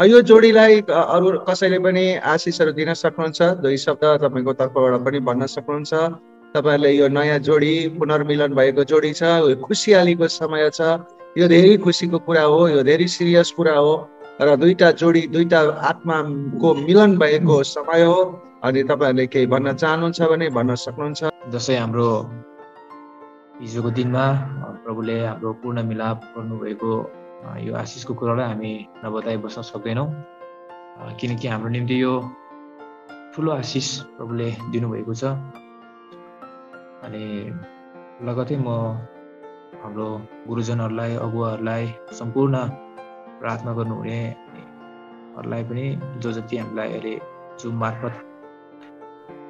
यो जोडीलाई अरु कसैले पनि आशिषहरु दिन सक्नुहुन्छ, दुई शब्द तपाईको तर्फबाट पनि भन्न सक्नुहुन्छ। तपाईहरुले यो नयाँ जोडी पुनर्मिलन भएको जोडी छ, यो खुशियालीको समय छ, यो धेरै खुशीको कुरा हो, यो धेरै सिरियस कुरा हो र दुईटा जोडी दुईटा आत्माको मिलन भएको समय हो। अनि तपाईहरुले केही भन्न चाहनुहुन्छ भने भन्न सक्नुहुन्छ। जसै हाम्रो हिजोको दिनमा प्रभुले हाम्रो पूर्ण मिलाप गर्नुभएको यो आशिषको कुरालाई हामी नबताई बस्न सक्दैनौँ, किनकि हाम्रो निम्ति यो ठुलो आशिष प्रभुले दिनुभएको छ। अनि लगतै म हाम्रो गुरुजनहरूलाई, अगुवाहरूलाई, सम्पूर्ण प्रार्थना गर्नुहुनेहरूलाई पनि, जो जति हामीलाई अहिले जुम मार्फत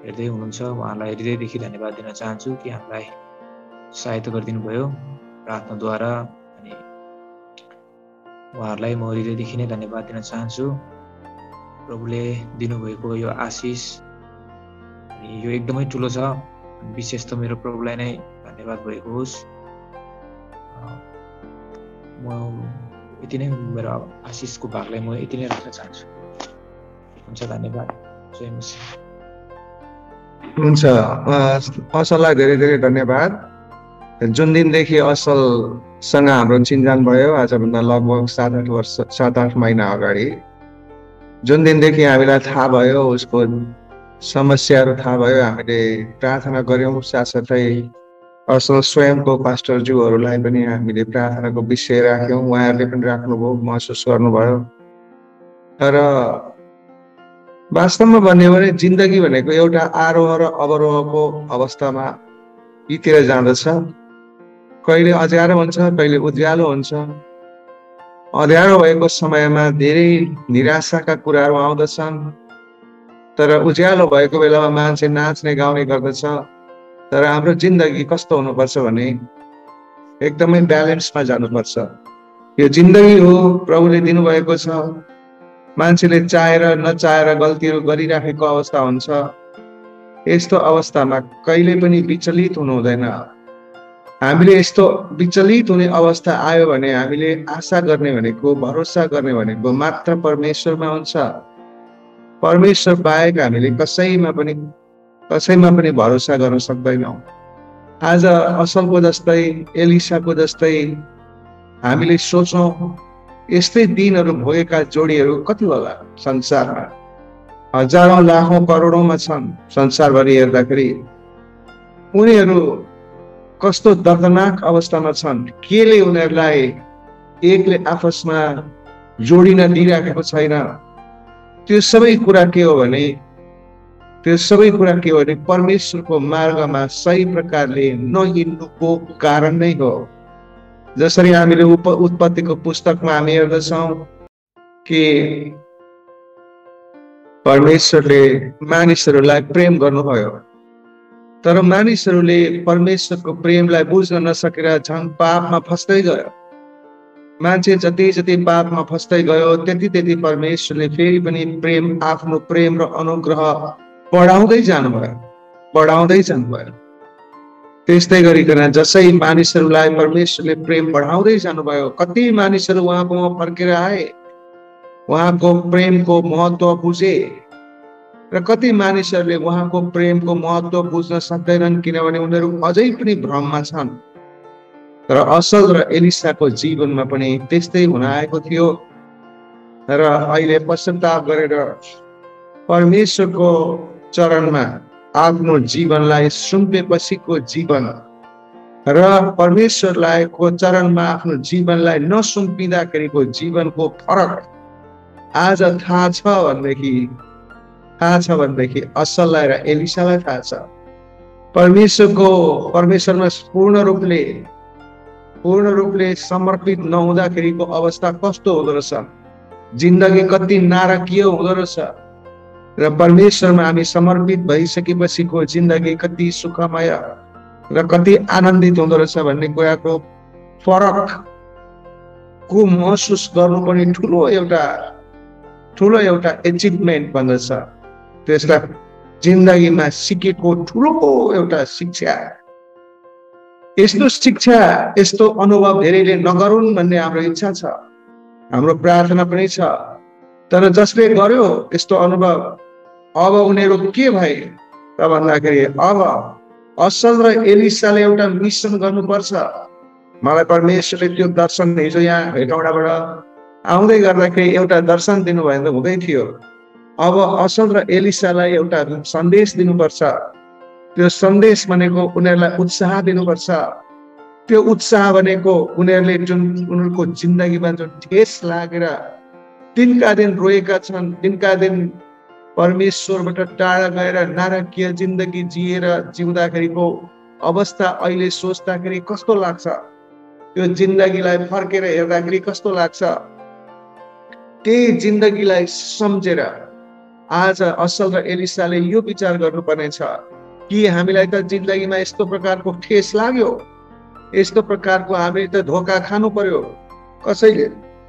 हेर्दै हुनुहुन्छ उहाँलाई हृदयदेखि धन्यवाद दिन चाहन्छु कि हामीलाई सहायता गरिदिनु भयो प्रार्थनाद्वारा। उहाँहरूलाई म हृदयदेखि नै धन्यवाद दिन चाहन्छु। प्रभुले दिनुभएको यो आशिष यो एकदमै ठुलो छ। विशेष त मेरो प्रभुलाई नै धन्यवाद भएको होस्। म यति नै मेरो आशिषको भागलाई म यति नै राख्न चाहन्छु। हुन्छ, धन्यवाद। जय मसीह। हुन्छ, असललाई धेरै धेरै धन्यवाद। जुन दिनदेखि असलसँग हाम्रो चिन्जान भयो, आजभन्दा लगभग 7-8 महिना अगाडि, जुन दिनदेखि हामीलाई थाहा भयो, उसको समस्याहरू थाहा भयो, हामीले प्रार्थना गऱ्यौँ। साथसाथै असल स्वयंको पास्टरज्यूहरूलाई पनि हामीले प्रार्थनाको विषय राख्यौँ, उहाँहरूले पनि राख्नुभयो, महसुस गर्नुभयो। तर वास्तवमा भन्ने हो भने जिन्दगी भनेको एउटा आरोह र अवरोहको अवस्थामा यीतिर जाँदछ। कहिले अँध्यारो हुन्छ, कहिले उज्यालो हुन्छ। अँध्यारो भएको समयमा धेरै निराशाका कुराहरू आउँदछन्, तर उज्यालो भएको बेलामा मान्छे नाच्ने गाउने गर्दछ। तर हाम्रो जिन्दगी कस्तो हुनुपर्छ भने एकदमै ब्यालेन्समा जानुपर्छ। यो जिन्दगी हो, प्रभुले दिनुभएको छ। मान्छेले चाहेर नचाहेर गल्तीहरू गरिराखेको अवस्था हुन्छ। यस्तो अवस्थामा कहिले पनि विचलित हुनु हुँदैन। हामीले यस्तो विचलित हुने अवस्था आयो भने हामीले आशा गर्ने भनेको, भरोसा गर्ने भनेको मात्र परमेश्वरमा हुन्छ। परमेश्वर बाहेक हामीले कसैमा पनि भरोसा गर्न सक्दैनौँ। आज असलको जस्तै, एलिसाको जस्तै हामीले सोचौँ, यस्तै दिनहरू भोगेका जोडीहरू कति होला संसारमा? हजारौं लाखौं करोडौंमा छन् संसारभरि हेर्दाखेरि। उनीहरू कस्तो दर्दनाक अवस्थामा छन्। केले उनीहरूलाई एकले आपसमा जोडिन दिइराखेको छैन? त्यो सबै कुरा के हो भने परमेश्वरको मार्गमा सही प्रकारले नहिँड्नुको कारण नै हो। जसरी हामीले उत्पत्तिको पुस्तकमा हामी हेर्दछौँ कि परमेश्वरले मानिसहरूलाई प्रेम गर्नुभयो, तर मानिसहरूले परमेश्वरको प्रेमलाई बुझ्न नसकेर झन् पापमा फस्दै गयो। मान्छे जति जति पापमा फस्दै गयो, त्यति त्यति परमेश्वरले फेरि पनि आफ्नो प्रेम र अनुग्रह बढाउँदै जानुभयो। त्यस्तै गरिकन जसै मानिसहरूलाई परमेश्वरले प्रेम बढाउँदै जानुभयो, कति मानिसहरू उहाँकोमा फर्केर आए, उहाँको प्रेमको महत्त्व बुझे। र कति मानिसहरूले उहाँको प्रेमको महत्त्व बुझ्न सक्दैनन्, किनभने उनीहरू अझै पनि भ्रममा छन्। तर असल र एलिसाको जीवनमा पनि त्यस्तै हुन आएको थियो। र अहिले पश्चाताप गरेर परमेश्वरको चरणमा आफ्नो जीवनलाई सुम्पेपछिको जीवन र परमेश्वरलाई को चरणमा आफ्नो जीवनलाई नसुम्पिँदाखेरिको जीवनको फरक आज थाहा छ भनेदेखि असललाई र एलिसालाई थाहा छ। परमेश्वरमा पूर्ण रूपले समर्पित नहुँदाखेरिको अवस्था कस्तो हुँदो रहेछ, जिन्दगी कति नारकीय हुँदो रहेछ। र परमेश्वरमा हामी समर्पित भइसकेपछिको जिन्दगी कति सुखमय र कति आनन्दित हुँदो रहेछ भन्ने कुराको फरकको महसुस गर्नुपर्ने ठुलो एउटा एचिभमेन्ट भन्दछ। त्यसलाई जिन्दगीमा सिकेको ठुलो एउटा शिक्षा। यस्तो अनुभव धेरैले नगरून् भन्ने हाम्रो इच्छा छ, हाम्रो प्रार्थना पनि छ। तर जसले गर्यो यस्तो अनुभव अब उनीहरु के भए त भन्दाखेरि अब असल र एलिसाले एउटा मिशन गर्नुपर्छ। मलाई परमेश्वरले त्यो दर्शन हिजो यहाँ हेटौडाबाट आउँदै गर्दाखेरि एउटा दर्शन दिनुभयो त हुँदै थियो। अब असल र एलिसालाई एउटा सन्देश दिनुपर्छ। त्यो सन्देश भनेको उनीहरुलाई उत्साह दिनुपर्छ। त्यो उत्साह भनेको उनीहरुले जुन उनीहरुको जिन्दगीमा जुन ठेस लागेर दिनका दिन रोएका छन्, दिनका दिन परमेश्वरबाट टाढा गएर नारकीय जिन्दगी जिएर जिउँदाखेरिको अवस्था अहिले सोच्दाखेरि कस्तो लाग्छ, त्यो जिन्दगीलाई फर्केर हेर्दाखेरि कस्तो लाग्छ, त्यही जिन्दगीलाई सम्झेर आज असल र एलिसाले यो विचार गर्नुपर्ने छ कि हामीलाई त जिन्दगीमा यस्तो प्रकारको ठेस लाग्यो, यस्तो प्रकारको हामीले त धोका खानु पर्यो,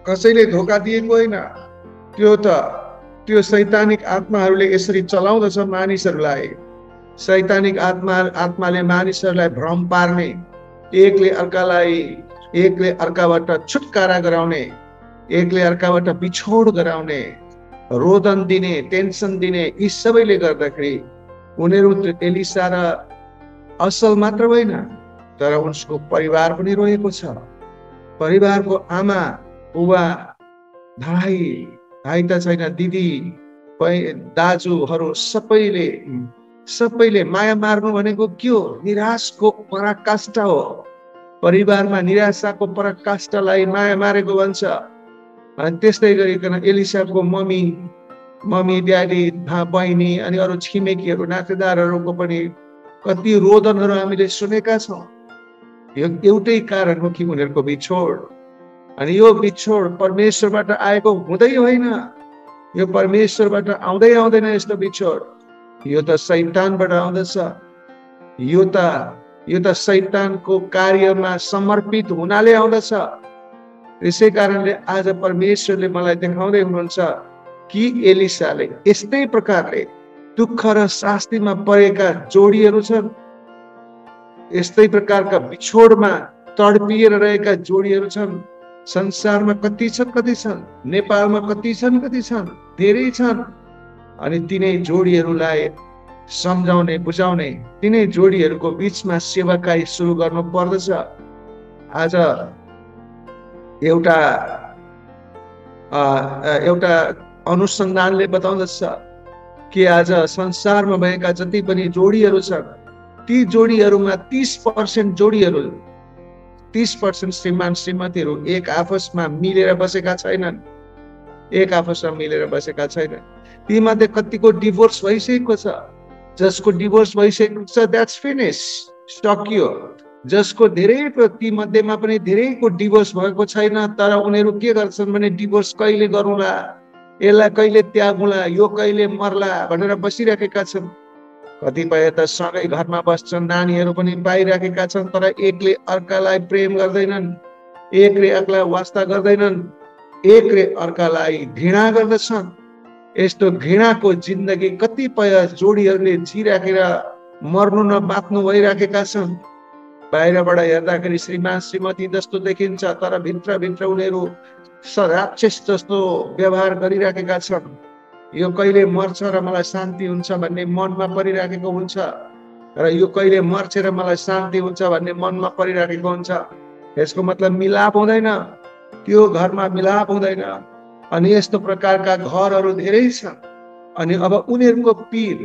कसैले धोका दिएको होइन, त्यो शैतानिक आत्माहरूले यसरी चलाउँदछ मानिसहरूलाई। शैतानिक आत्माले मानिसहरूलाई भ्रम पार्ने, एकले अर्काबाट छुटकारा गराउने, एकले अर्काबाट बिछोड गराउने, रोदन दिने, टेन्सन दिने, यी सबैले गर्दाखेरि उनीहरू एलिसा र असल मात्र होइन तर उनको परिवार पनि रोएको छ। परिवारको आमा, बुवा, भाइ त छैन, दिदी, दाजुहरू सबैले माया मार्नु भनेको के हो? निराशाको पराकाष्ठा हो। परिवारमा निराशाको पराकाष्ठालाई माया मारेको भन्छ। अनि त्यस्तै गरिकन एलिसाको मम्मी ड्याडी, बहिनी अनि अरू छिमेकीहरू, नातेदारहरूको पनि कति रोदनहरू हामीले सुनेका छौँ। यो एउटै कारण हो कि उनीहरूको बिछोड। अनि यो बिछोड परमेश्वरबाट आएको हुँदै होइन, यो परमेश्वरबाट आउँदै आउँदैन। यस्तो बिछोड यो त शैतानबाट आउँदछ। यो त शैतानको कार्यमा समर्पित हुनाले आउँदछ। त्यसै कारणले आज परमेश्वरले मलाई देखाउँदै हुनुहुन्छ कि एलिसाले यस्तै प्रकारले दुःख र शास्तिमा परेका जोडीहरू छन्, यस्तै प्रकारका बिछोडमा तडपिएर रहेका जोडीहरू छन्। संसारमा कति छन्, नेपालमा कति छन्, धेरै छन्। अनि तिनै जोडीहरूलाई सम्झाउने, बुझाउने, तिनै जोडीहरूको बीचमा सेवाकार्य सुरु गर्नु पर्दछ। आज एउटा अनुसन्धानले बताउँदछ कि आज संसारमा भएका जति पनि जोडीहरू छन् ती जोडीहरूमा 30% जोडीहरू, 30% श्रीमान श्रीमतीहरू एक आपसमा मिलेर बसेका छैनन्। तीमध्ये कतिको डिभोर्स भइसकेको छ। जसको डिभोर्स भइसकेको छ द्याट्स फिनिश, सकियो। जसको तीमध्येमा पनि धेरैको डिभोर्स भएको छैन तर उनीहरू के गर्छन् भने डिभोर्स कहिले गरौँला, यसलाई कहिले त्यागौँला, यो कहिले मर्ला भनेर बसिराखेका छन्। कतिपय त सँगै घरमा बस्छन्, नानीहरू पनि पाइराखेका छन् तर एकले अर्कालाई प्रेम गर्दैनन्, एकले अर्कालाई वास्ता गर्दैनन्, एकले अर्कालाई घृणा गर्दछन्। यस्तो घृणाको जिन्दगी कतिपय जोडीहरूले जिराखेर मर्नु न बाँच्नु भइराखेका छन्। बाहिरबाट हेर्दाखेरि श्रीमान श्रीमती जस्तो देखिन्छ तर भित्रभित्र उनीहरू राक्षस जस्तो व्यवहार गरिराखेका छन्। यो कहिले मर्छ र मलाई शान्ति हुन्छ भन्ने मनमा परिराखेको हुन्छ र यो कहिले मर्छ र मलाई शान्ति हुन्छ भन्ने मनमा परिराखेको हुन्छ। यसको मतलब मिलाप हुँदैन, त्यो घरमा मिलाप हुँदैन। अनि यस्तो प्रकारका घरहरू धेरै छन्। अनि अब उनीहरूको पीर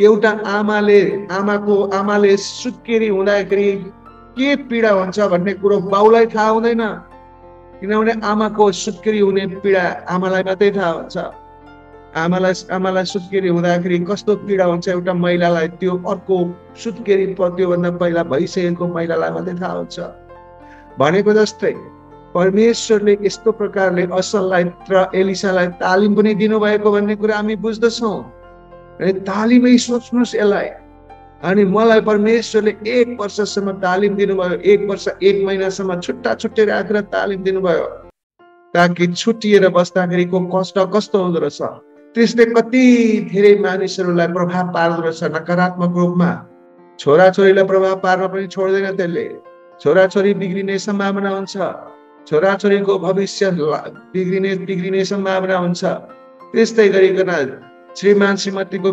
एउटा आमाले सुत्केरी हुँदाखेरि के पीडा हुन्छ भन्ने कुरो बाउलाई थाहा हुँदैन, किनभने आमाको सुत्केरी हुने पीडा आमालाई मात्रै थाहा हुन्छ। आमालाई सुत्केरी हुँदाखेरि कस्तो पीडा हुन्छ एउटा महिलालाई, त्यो अर्को सुत्केरी त्योभन्दा पहिला भइसकेको महिलालाई मात्रै थाहा हुन्छ। भनेको जस्तै परमेश्वरले यस्तो प्रकारले असललाई र एलिसालाई तालिम पनि दिनुभएको भन्ने कुरा हामी बुझ्दछौँ। अनि तालिमै सोच्नुहोस् यसलाई। अनि मलाई परमेश्वरले 1 वर्षसम्म तालिम दिनुभयो, 1 वर्ष 1 महिनासम्म छुट्टा राखेर तालिम दिनुभयो ताकि छुट्टिएर बस्दाखेरिको कष्ट कस्तो हुँदो रहेछ, त्यसले कति धेरै मानिसहरूलाई प्रभाव पार्दो रहेछ नकारात्मक रूपमा। छोराछोरीलाई प्रभाव पार्न पनि छोड्दैन, त्यसले छोराछोरी बिग्रिने सम्भावना हुन्छ, छोराछोरीको भविष्य बिग्रिने सम्भावना हुन्छ। त्यस्तै गरिकन श्रीमान श्रीमतीको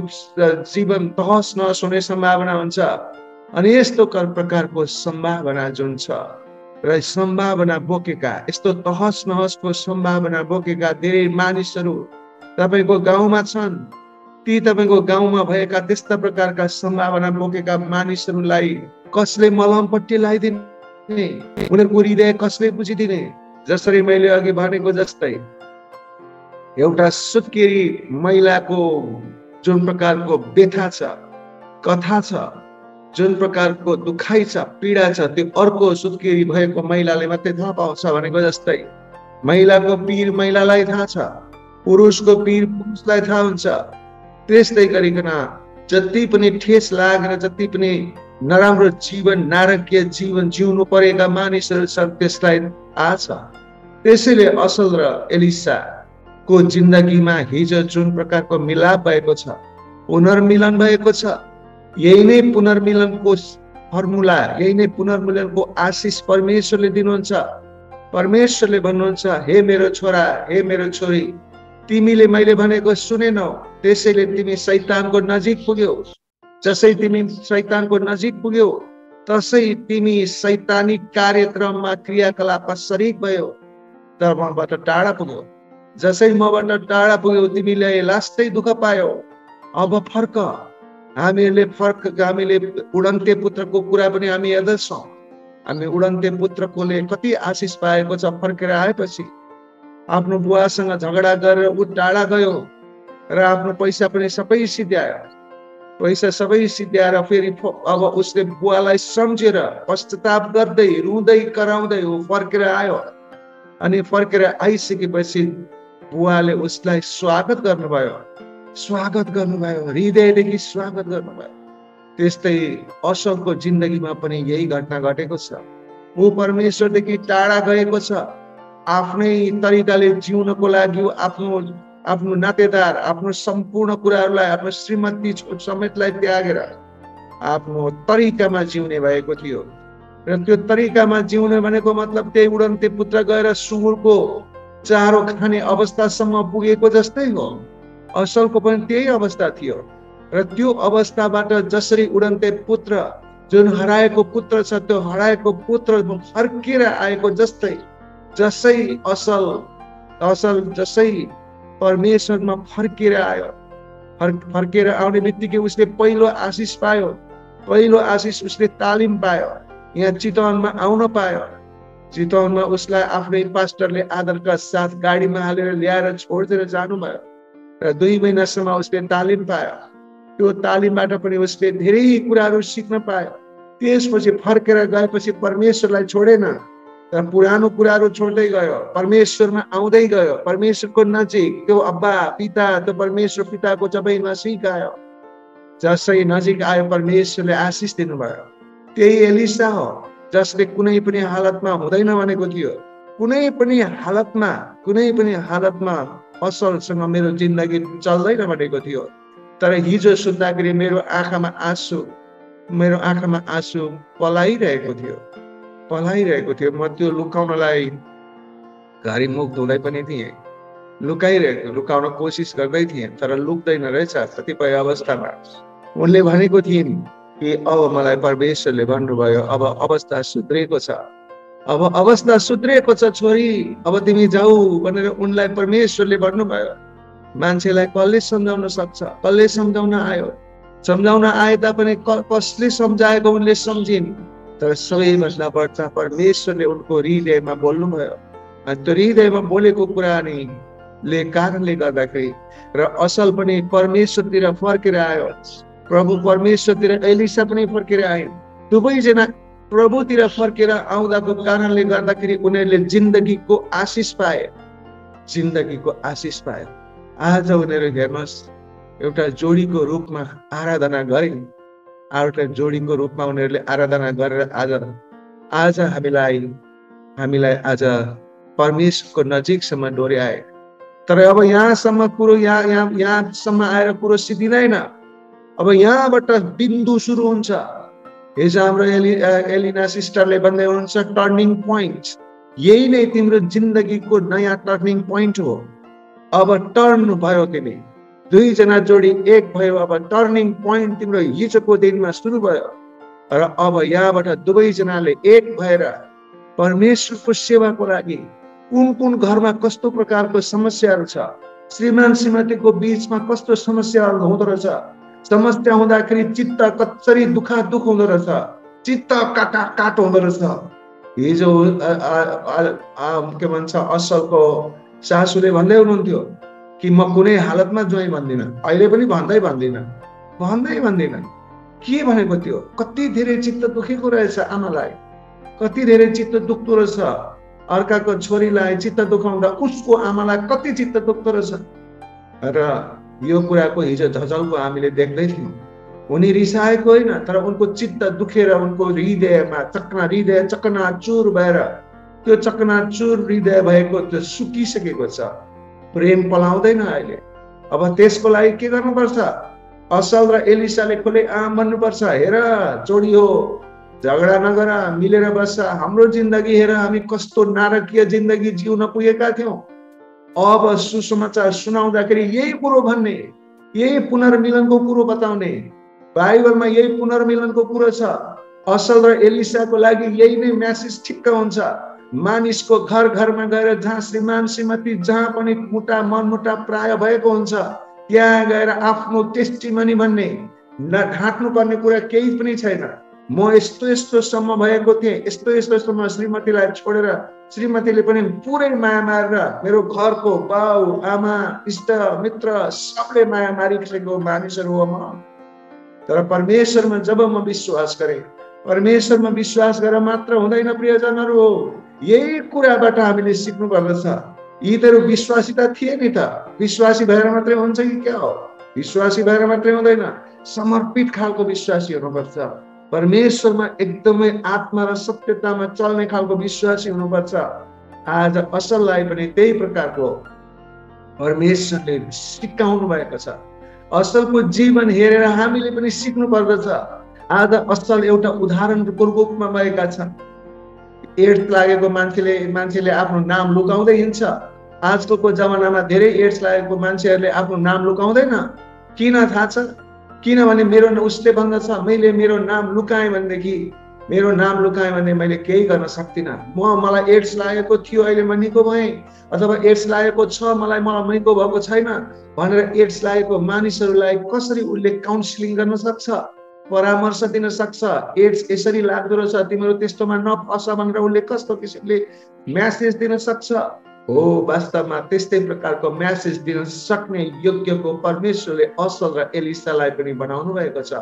जीवन तहस नहस हुने सम्भावना हुन्छ। अनि यस्तो प्रकारको सम्भावना जुन छ र सम्भावना बोकेका, यस्तो तहस नहसको सम्भावना बोकेका धेरै मानिसहरू तपाईको गाउँमा छन्। ती तपाईको गाउँमा भएका त्यस्ता प्रकारका सम्भावना बोकेका मानिसहरूलाई कसले मलमपट्टि लगाइदिने, उनीहरूको हृदय कसले बुझिदिने? जसरी मैले अघि भनेको जस्तै एउटा सुत्केरी महिलाको जुन प्रकारको व्यथा छ, कथा छ, जुन प्रकारको दुखाइ छ, पीडा छ, त्यो अर्को सुत्केरी भएको महिलाले मात्रै थाहा पाउँछ भनेको जस्तै महिलाको पीर महिलालाई थाहा छ, पुरुषको पीर पुरुषलाई थाहा हुन्छ। त्यस्तै गरिकन जति पनि ठेस लागेर जति पनि नराम्रो जीवन, नारकीय जीवन जिउनु परेका मानिसहरू छन् त्यसलाई थाहा छ। त्यसैले असल र एलिसा को जिन्दगीमा हिजो जुन प्रकारको मिलाप भएको छ, पुनर्मिलन भएको छ, यही नै पुनर्मिलनको फर्मुला, यही नै पुनर्मिलनको आशिष परमेश्वरले दिनुहुन्छ। परमेश्वरले भन्नुहुन्छ, हे मेरो छोरा, हे मेरो छोरी, तिमीले मैले भनेको सुनेनौ, त्यसैले तिमी शैतानको नजिक पुग्यौ। जसै तिमी शैतानको नजिक पुग्यौ त्यसै तिमी शैतानी कार्यक्रममा क्रियाकलापमा शरीक भयो, तर मबाट टाढा पुग्यौ। जसै मबाट टाढा पुग्यौ तिमीले लास्टै दुःख पायौ। अब फर्क, हामीले उडन्ते पुत्रको कुरा पनि हामी हेर्दछौँ। हामी उडन्ते पुत्रकोले कति आशिष पाएको छ। फर्केर आएपछि आफ्नो बुवासँग झगडा गरेर ऊ टाढा गयो र आफ्नो पैसा पनि सबै सिद्ध्यायो। पैसा सबै सिद्ध्याएर फेरि अब उसले बुवालाई सम्झेर पश्चाताप गर्दै रुँदै कराउँदै ऊ फर्केर आयो। अनि फर्केर आइसकेपछि बुवाले उसलाई स्वागत गर्नुभयो, स्वागत गर्नुभयो, हृदयदेखि स्वागत गर्नुभयो। त्यस्तै असलको जिन्दगीमा पनि यही घटना घटेको छ। ऊ परमेश्वरदेखि टाढा गएको छ। आफ्नै तरिकाले जिउनको लागि आफ्नो आफ्नो नातेदार, आफ्नो सम्पूर्ण कुराहरूलाई, आफ्नो श्रीमती समेतलाई त्यागेर आफ्नो तरिकामा जिउने भएको थियो। र त्यो तरिकामा जिउने भनेको मतलब त्यही उडन्ते पुत्र गएर सुँगुरको चारो खाने अवस्थासम्म पुगेको जस्तै हो। असलको पनि त्यही अवस्था थियो। र त्यो अवस्थाबाट जसरी उडन्ते पुत्र, जुन हराएको पुत्र छ, त्यो हराएको पुत्र फर्केर आएको जस्तै, जसै असल जसै परमेश्वरमा फर्केर आयो। फर्केर आउने बित्तिकै उसले पहिलो आशिष पायो, पहिलो आशिष उसले तालिम पायो, यहाँ चितवनमा आउन पायो। चितवनमा उसलाई आफ्नै पास्टरले आदरका साथ गाडीमा हालेर ल्याएर छोडिदिएर जानुभयो र 2 महिनासम्म उसले तालिम पायो। त्यो तालिमबाट पनि उसले धेरै कुराहरू सिक्न पायो। त्यसपछि फर्केर गएपछि परमेश्वरलाई छोडेन, तर पुरानो कुराहरू छोड्दै गयो, परमेश्वरमा आउँदै गयो, परमेश्वरको नजिक। त्यो अब्बा पिता, त्यो परमेश्वर पिताको जबै नजिक आयो। जसरी नजिक आयो परमेश्वरले आशिष दिनुभयो। त्यही एलिसा हो जसले कुनै पनि हालतमा हुँदैन भनेको थियो। कुनै पनि हालतमा असलसँग मेरो जिन्दगी चल्दैन भनेको थियो। तर हिजो सुत्दाखेरि मेरो आँखामा आँसु पलाइरहेको थियो। म त्यो लुकाउनलाई घरि मुख धुँदै पनि थिएँ, लुकाउन कोसिस गर्दै थिएँ, तर लुक्दैन रहेछ। कतिपय अवस्थामा उनले भनेको थिइन् कि अब मलाई परमेश्वरले भन्नुभयो, अब अवस्था सुध्रेको छ छोरी, अब तिमी जाऊ भनेर उनलाई परमेश्वरले भन्नुभयो। मान्छेलाई कसले सम्झाउन सक्छ? कसले सम्झाउन आयो? सम्झाउन आए तापनि कसले सम्झाएको उनले सम्झिन्, तर सबैभन्दा बढ्दा परमेश्वरले उनको हृदयमा बोल्नुभयो। अनि त्यो हृदयमा बोलेको कुरा नि ले कारणले गर्दाखेरि र असल पनि परमेश्वरतिर फर्केर आयो। प्रभु परमेश्वरतिर एलिसा पनि फर्केर आइन्। दुवैजना प्रभुतिर फर्केर आउँदाको कारणले गर्दाखेरि उनीहरूले जिन्दगीको आशिष पाए। आज उनीहरू हेर्नुहोस्, एउटा जोडीको रूपमा आराधना गरे, एउटा जोडीको रूपमा उनीहरूले आराधना गरेर आज हामीलाई आज परमेश्वरको नजिकसम्म डोर्याए। तर अब यहाँसम्म आएर कुरो सिद्धिँदैन। अब यहाँबाट बिन्दु सुरु हुन्छ। हिजो हाम्रो एलिना सिस्टरले भन्दै हुनुहुन्छ, टर्निङ पोइन्ट, यही नै तिम्रो जिन्दगीको नयाँ टर्निङ पोइन्ट हो। अब टर्न भयो तिमी दुई जना जोडी एक भयो अब टर्निङ पोइन्ट तिम्रो हिजोको दिनमा सुरु भयो र अब यहाँबाट दुबै जनाले एक भएर परमेश्वरको सेवाको लागि कुन-कुन घरमा कस्तो प्रकारको समस्याहरु छ श्रीमान श्रीमतीको बीचमा कस्तो समस्याहरु हुँदो रहेछ समस्या हुँदाखेरि चित्त कसरी दुःख हुँदो रहेछ चित्त काट हुँदो रहेछ हिजो के भन्छ असलको सासूले भन्दै हुनुहुन्थ्यो कि म कुनै हालतमा ज्वाई भन्दिन अहिले पनि भन्दै भन्दिन के भनेको त्यो कति धेरै चित्त दुखेको रहेछ आमालाई कति धेरै चित्त दुख्दो रहेछ अर्काको छोरीलाई चित्त दुखाउँदा उसको आमालाई कति चित्त दुख्दो रहेछ र यो कुराको हिजो झझलको हामीले देख्दै थियौं उनी रिसाएको होइन तर उनको चित्त दुखेर उनको हृदयमा चकनाचूर भएर त्यो चकनाचूर हृदय भएको त्यो सुकिसकेको छ प्रेम पलाउँदैन अहिले अब त्यसको लागि के गर्नुपर्छ असल र एलिसाले खुले आम भन्नुपर्छ हेर जोडी हो झगडा नगर मिलेर बस्छ हाम्रो जिन्दगी हेर हामी कस्तो नारकीय जिन्दगी जिउन पुगेका थियौं अब सुसमाचार सुनाउँदाखेरि यही कुरो भन्ने यही पुनर्मिलनको कुरो बताउने बाइबलमा यही पुनर्मिलनको कुरो छ असल र एलिसाको लागि यही नै मेसेज ठिक्क हुन्छ मानिसको घर घरमा गएर जहाँ श्रीमान श्रीमती जहाँ पनि मुटा मनमुटा प्राय भएको हुन्छ त्यहाँ गएर आफ्नो टेस्टिमनी भन्ने ढाट्नु पर्ने कुरा केही पनि छैन म यस्तो यस्तो सम्म भएको थिएँ यस्तो यस्तो सम्म श्रीमतीलाई छोडेर श्रीमतीले पनि पुरै माया मारेर मेरो घरको बाउ आमा इष्ट मित्र सबले माया मारिसकेको मानिसहरू हो म तर परमेश्वरमा जब म विश्वास गरेँ परमेश्वरमा विश्वास गरेर मात्र हुँदैन प्रियजनहरू यही कुराबाट हामीले सिक्नु पर्दछ यिनीहरू विश्वासी त थिए नि त विश्वासी भएर मात्रै हुन्छ कि क्या हो विश्वासी भएर मात्रै हुँदैन समर्पित खालको विश्वासी हुनुपर्छ परमेश्वरमा एकदमै आत्मा र सत्यतामा चल्ने खालको विश्वासी हुनुपर्छ आज असललाई पनि त्यही प्रकारको परमेश्वरले सिकाउनु भएको छ असलको जीवन हेरेर हामीले पनि सिक्नु पर्दछ आज असल एउटा उदाहरणको रूपमा भएका छन् एड्स लागेको मान्छेले आफ्नो नाम लुकाउँदै हिँड्छ आजको जमानामा धेरै एड्स लागेको मान्छेहरूले आफ्नो नाम लुकाउँदैन किन थाहा छ किनभने उसले भन्दछ मैले मेरो नाम लुकाएँ भनेदेखि मेरो नाम लुकाएँ भने मैले केही गर्न सक्दिन मलाई एड्स लागेको थियो अहिले म निको भएँ अथवा एड्स लागेको छ मलाई निको भएको छैन भनेर एड्स लागेको मानिसहरूलाई कसरी उसले काउन्सिलिङ गर्न सक्छ परामर्श दिन सक्छ एड्स यसरी लाग्दो रहेछ तिम्रो त्यस्तोमा नफस भनेर उसले कस्तो किसिमले मेसेज दिन सक्छ हो वास्तवमा त्यस्तै प्रकारको मेसेज दिन सक्ने योग्यको परमेश्वरले असल र एलिसालाई पनि बनाउनु भएको छ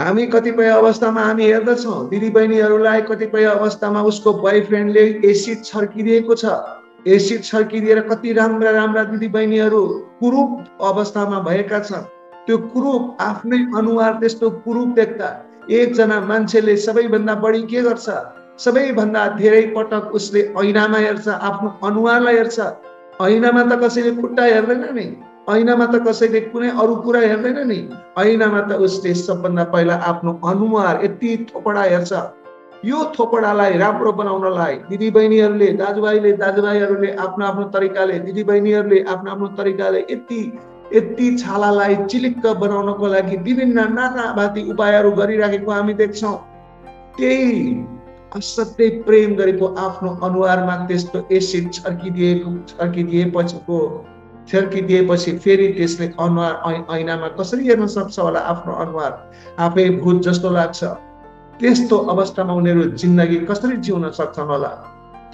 हामी कतिपय अवस्थामा हामी हेर्दछौँ दिदीबहिनीहरूलाई कतिपय अवस्थामा उसको बोयफ्रेन्डले एसिड छर्किदिएको छ एसिड छर्किदिएर कति राम्रा राम्रा दिदीबहिनीहरू कुरूप अवस्थामा भएका छन् त्यो कुरूप आफ्नै अनुहार त्यस्तो कुरूप देख्दा एकजना मान्छेले सबैभन्दा बढी के गर्छ सबैभन्दा धेरै पटक उसले ऐनामा हेर्छ आफ्नो अनुहारलाई हेर्छ ऐनामा त कसैले खुट्टा हेर्दैन नि ऐनामा त कसैले कुनै अरू कुरा हेर्दैन नि ऐनामा त उसले सबभन्दा पहिला आफ्नो अनुहार यति थोपडा हेर्छ यो थोपडालाई राम्रो बनाउनलाई दिदीबहिनीहरूले दाजुभाइहरूले आफ्नो आफ्नो तरिकाले यति छालालाई चिलिक्क बनाउनको लागि विभिन्न नानाभाती उपायहरू गरिराखेको हामी देख्छौँ त्यही असत्य प्रेम गरेको आफ्नो अनुहारमा त्यस्तो एसिड छर्किदिएपछि फेरि त्यसले अनुहार ऐनामा कसरी हेर्न सक्छ होला आफ्नो अनुहार आफै भूत जस्तो लाग्छ त्यस्तो अवस्थामा उनीहरू जिन्दगी कसरी जिउन सक्छन् होला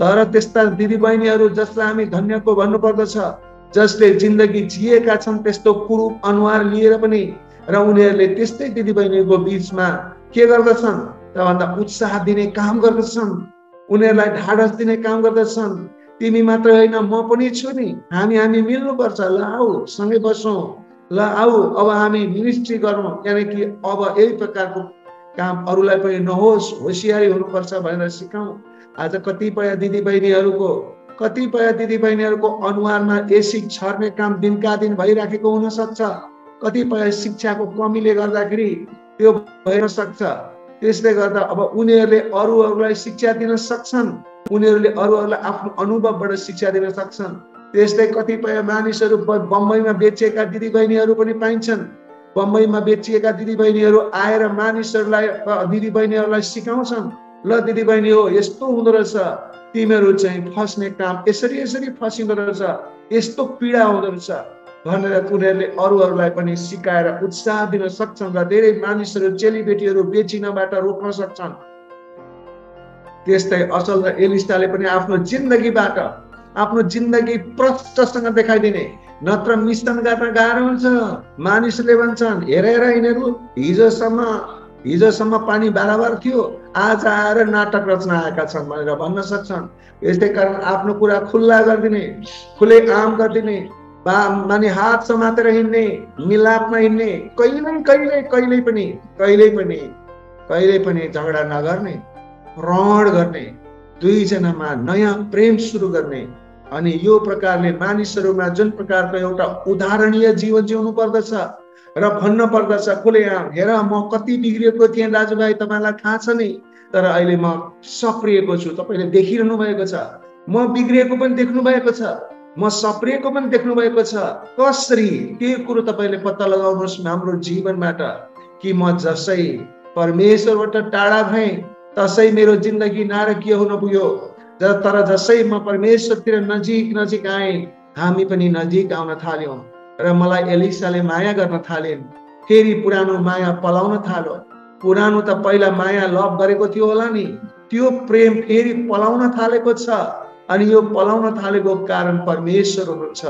तर त्यस्ता दिदीबहिनीहरू जसलाई हामी धन्यको भन्नुपर्दछ जसले जिन्दगी जिएका छन् त्यस्तो कुरूप अनुहार लिएर पनि र उनीहरूले त्यस्तै दिदीबहिनीको बीचमा के गर्दछन् त भन्दा उत्साह दिने काम गर्दछन् उनीहरूलाई ढाडस दिने काम गर्दछन् तिमी मात्र होइन म पनि छु नि हामी मिल्नुपर्छ ल आऊ सँगै बसौँ ल आऊ अब हामी मिनिस्ट्री गरौँ यानि कि अब यही प्रकारको काम अरूलाई पनि नहोस् होसियारी हुनुपर्छ भनेर सिकाउँ आज कतिपय दिदीबहिनीहरूको अनुहारमा एसिड छर्ने काम दिनका दिन भइराखेको हुन सक्छ कतिपय शिक्षाको कमीले गर्दाखेरि त्यो भएर सक्छ त्यसले गर्दा अब उनीहरूले अरूहरूलाई शिक्षा दिन सक्छन् उनीहरूले अरूहरूलाई आफ्नो अनुभवबाट शिक्षा दिन सक्छन् त्यस्तै कतिपय मानिसहरू बम्बईमा बेचिएका दिदीबहिनीहरू पनि पाइन्छन्। बम्बईमा बेचिएका दिदीबहिनीहरू आएर मानिसहरूलाई दिदीबहिनीहरूलाई सिकाउँछन्, ल दिदीबहिनी हो यस्तो हुँदो रहेछ, तिमीहरू चाहिँ फस्ने काम यसरी यसरी फसिँदो रहेछ, यस्तो पीडा हुँदो रहेछ भनेर उनीहरूले अरूहरूलाई पनि सिकाएर उत्साह दिन सक्छन् र धेरै मानिसहरू चेलीबेटीहरू बेचिनबाट रोक्न सक्छन्। त्यस्तै असल र एलिस्टाले पनि आफ्नो जिन्दगी प्रष्टसँग देखाइदिने, नत्र मिश्रण गर्न गाह्रो हुन्छ। मानिसले भन्छन् हेरेर यिनीहरू हिजोसम्म पानी बराबर थियो, आज आएर नाटक रचना आएका छन् भनेर भन्न सक्छन्। यस्तै कारण आफ्नो कुरा खुल्ला गरिदिने, खुले आम गरिदिने, माने हात समातेर हिँड्ने, मिलापमा हिँड्ने, कहिल्यै पनि झगडा नगर्ने, प्रण गर्ने, दुईजनामा नयाँ प्रेम सुरु गर्ने। अनि यो प्रकारले मानिसहरुमा जुन प्रकारको एउटा उदाहरणीय जीवन जिउनु पर्दछ र भन्न पर्दछ खुलेआम, हेर म कति बिग्रिएको थिएँ दाजुभाइ, तपाईलाई थाहा छ नि, तर अहिले म सप्रिएको छु, तपाईले देखिरहनु भएको छ, म बिग्रिएको पनि देख्नु भएको छ, म सप्रिएको पनि देख्नु भएको छ। कसरी? त्यो कुरो तपाईले पत्ता लगाउनुस् हाम्रो जीवनबाट कि म जसै परमेश्वरबाट टाढा भए तसै मेरो जिन्दगी नारकीय हुन पुग्यो, तर जसै म परमेश्वरतिर नजिक आएँ हामी पनि नजिक आउन थाल्यौँ र मलाई एलिसाले माया गर्न थालिन्। फेरि पुरानो माया पलाउन थाल्यो। पुरानो त पहिला माया लभ गरेको थियो होला नि, त्यो प्रेम फेरि पलाउन थालेको छ। अनि यो पलाउन थालेको कारण परमेश्वर हुनुहुन्छ।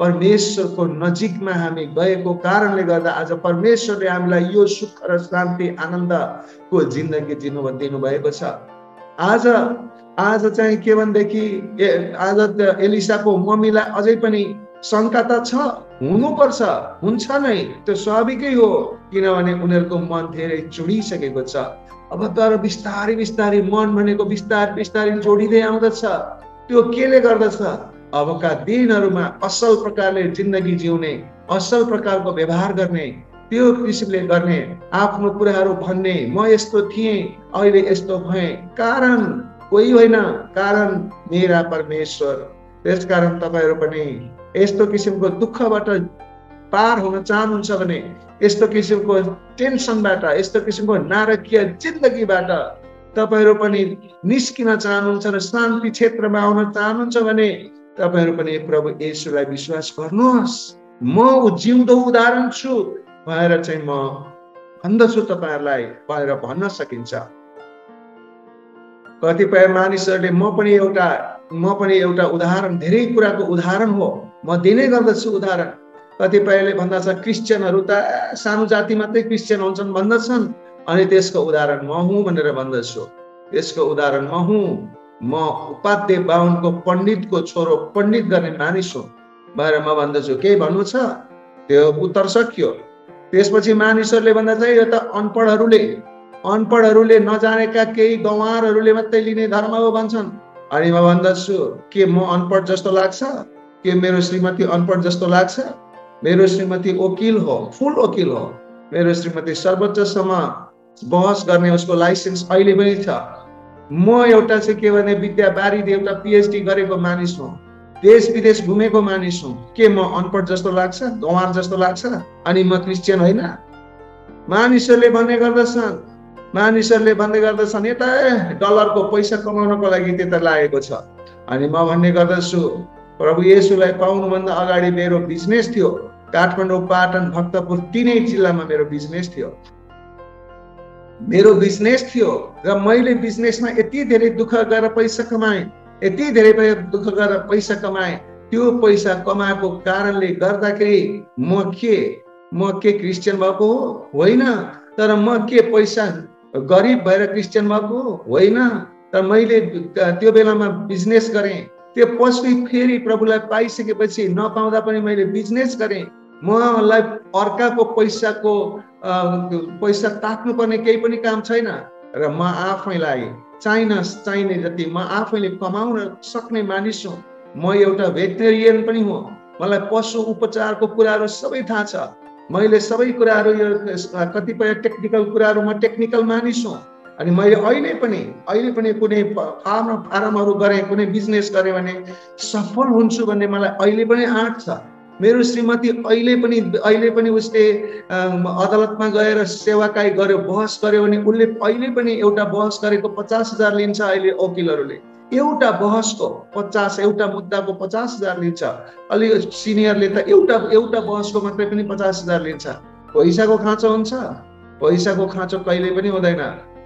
परमेश्वरको नजिकमा हामी गएको कारणले गर्दा आज परमेश्वरले हामीलाई यो सुख र शान्ति आनन्दको जिन्दगी दिनुभएको छ। आज चाहिँ के भनेदेखि आज एलिसाको मम्मीलाई अझै पनि शङ्का त छ, हुनुपर्छ, हुन्छ नै, त्यो स्वाभाविकै हो, किनभने उनीहरूको मन धेरै जोडिसकेको छ। अब तर बिस्तारै मन भनेको बिस्तारै जोडिँदै आउँदछ। त्यो केले गर्दछ? अबका दिनहरूमा असल प्रकारले जिन्दगी जिउने, असल प्रकारको व्यवहार गर्ने, त्यो किसिमले गर्ने, आफ्नो कुराहरू भन्ने, म यस्तो थिएँ अहिले यस्तो भएँ, कारण कोही होइन, कारण मेरा परमेश्वर। त्यसकारण तपाईहरू पनि यस्तो किसिमको दुःखबाट पार हुन चाहनुहुन्छ भने, यस्तो किसिमको टेन्सनबाट, यस्तो किसिमको नारकीय जिन्दगीबाट तपाईहरू पनि निस्किन चाहनुहुन्छ र शान्ति क्षेत्रमा आउन चाहनुहुन्छ भने तपाईहरू पनि प्रभु येशूलाई विश्वास गर्नुहोस्। म जिउँदो उदाहरण छु भनेर चाहिँ म भन्दछु तपाईँहरूलाई भनेर भन्न सकिन्छ। कतिपय मानिसहरूले म पनि एउटा उदाहरण, धेरै कुराको उदाहरण हो, म दिने गर्दछु उदाहरण। कतिपयले भन्दछ क्रिस्चियनहरू त सानो जाति मात्रै क्रिस्चियन हुन्छन् भन्दछन्, अनि त्यसको उदाहरण म हुँ भनेर भन्दछु। त्यसको उदाहरण म हुँ, म उपाध्याय बाहुनको पण्डितको छोरो, पण्डित गर्ने मानिस हो भएर म भन्दछु। केही भन्नु छ? त्यो उत्तर सकियो। त्यसपछि मानिसहरूले भन्दा चाहिँ यो त अनपढहरूले नजानेका केही गँवारहरूले मात्रै लिने धर्म हो भन्छन्। अनि म भन्दछु के म अनपढ जस्तो लाग्छ? के मेरो श्रीमती अनपढ जस्तो लाग्छ? मेरो श्रीमती वकिल हो, फुल वकिल हो, मेरो श्रीमती सर्वोच्चसम्म बहस गर्ने उसको लाइसेन्स अहिले पनि छ। म एउटा चाहिँ के भने विद्याबारी देउता PhD गरेको मानिस हो, देश विदेश घुमेको मानिस हो, के म अनपढ जस्तो लाग्छ, गँवार जस्तो लाग्छ? अनि म क्रिस्चियन होइन? मानिसहरूले भन्दै गर्दछन् यता डलरको पैसा कमाउनको लागि त्यता लागेको छ। अनि म भन्ने गर्दछु प्रभु येशूलाई पाउनुभन्दा अगाडि मेरो बिजनेस थियो, काठमाडौँ, पाटन, भक्तपुर तिनै जिल्लामा मेरो बिजनेस थियो र मैले बिजनेसमा यति धेरै दुःख गरेर पैसा कमाएँ, त्यो पैसा कमाएको कारणले गर्दाखेरि म के क्रिस्चियन भएको हो? होइन। तर म के पैसा गरिब भएर क्रिस्चियन भएको हो? होइन। तर मैले त्यो बेलामा बिजनेस गरेँ, त्यो पछि फेरि प्रभुलाई पाइसकेपछि नपाउँदा पनि मैले बिजनेस गरेँ। मलाई अर्काको पैसा ताक्नुपर्ने केही पनि काम छैन र म आफैलाई चाहिने जति म आफैले कमाउन सक्ने मानिस हुँ। म एउटा भेटनेरियन पनि हुँ, मलाई पशु उपचारको कुराहरू सबै थाहा छ, मैले सबै कुराहरू, यो कतिपय टेक्निकल कुराहरू, म टेक्निकल मानिस हुँ। अनि मैले अहिले पनि कुनै काम र फारमहरु गरे कुनै बिजनेस गरे भने सफल हुन्छु भन्ने मलाई अहिले पनि आँट छ। मेरो श्रीमती अहिले पनि उसले अदालतमा गएर सेवाकाई गर्यो, बहस गर्यो भने उनले अहिले पनि एउटा बहस गरेको 50,000 लिन्छ। अहिले वकिलहरुले एउटा बहसको 50 एउटा मुद्दाको 50,000 लिन्छ। अलि सिनियरले त एउटा बहसको मात्रै पनि 50,000 लिन्छ। पैसाको खाँचो हुन्छ? पैसाको खाँचो कहिले पनि हुँदैन।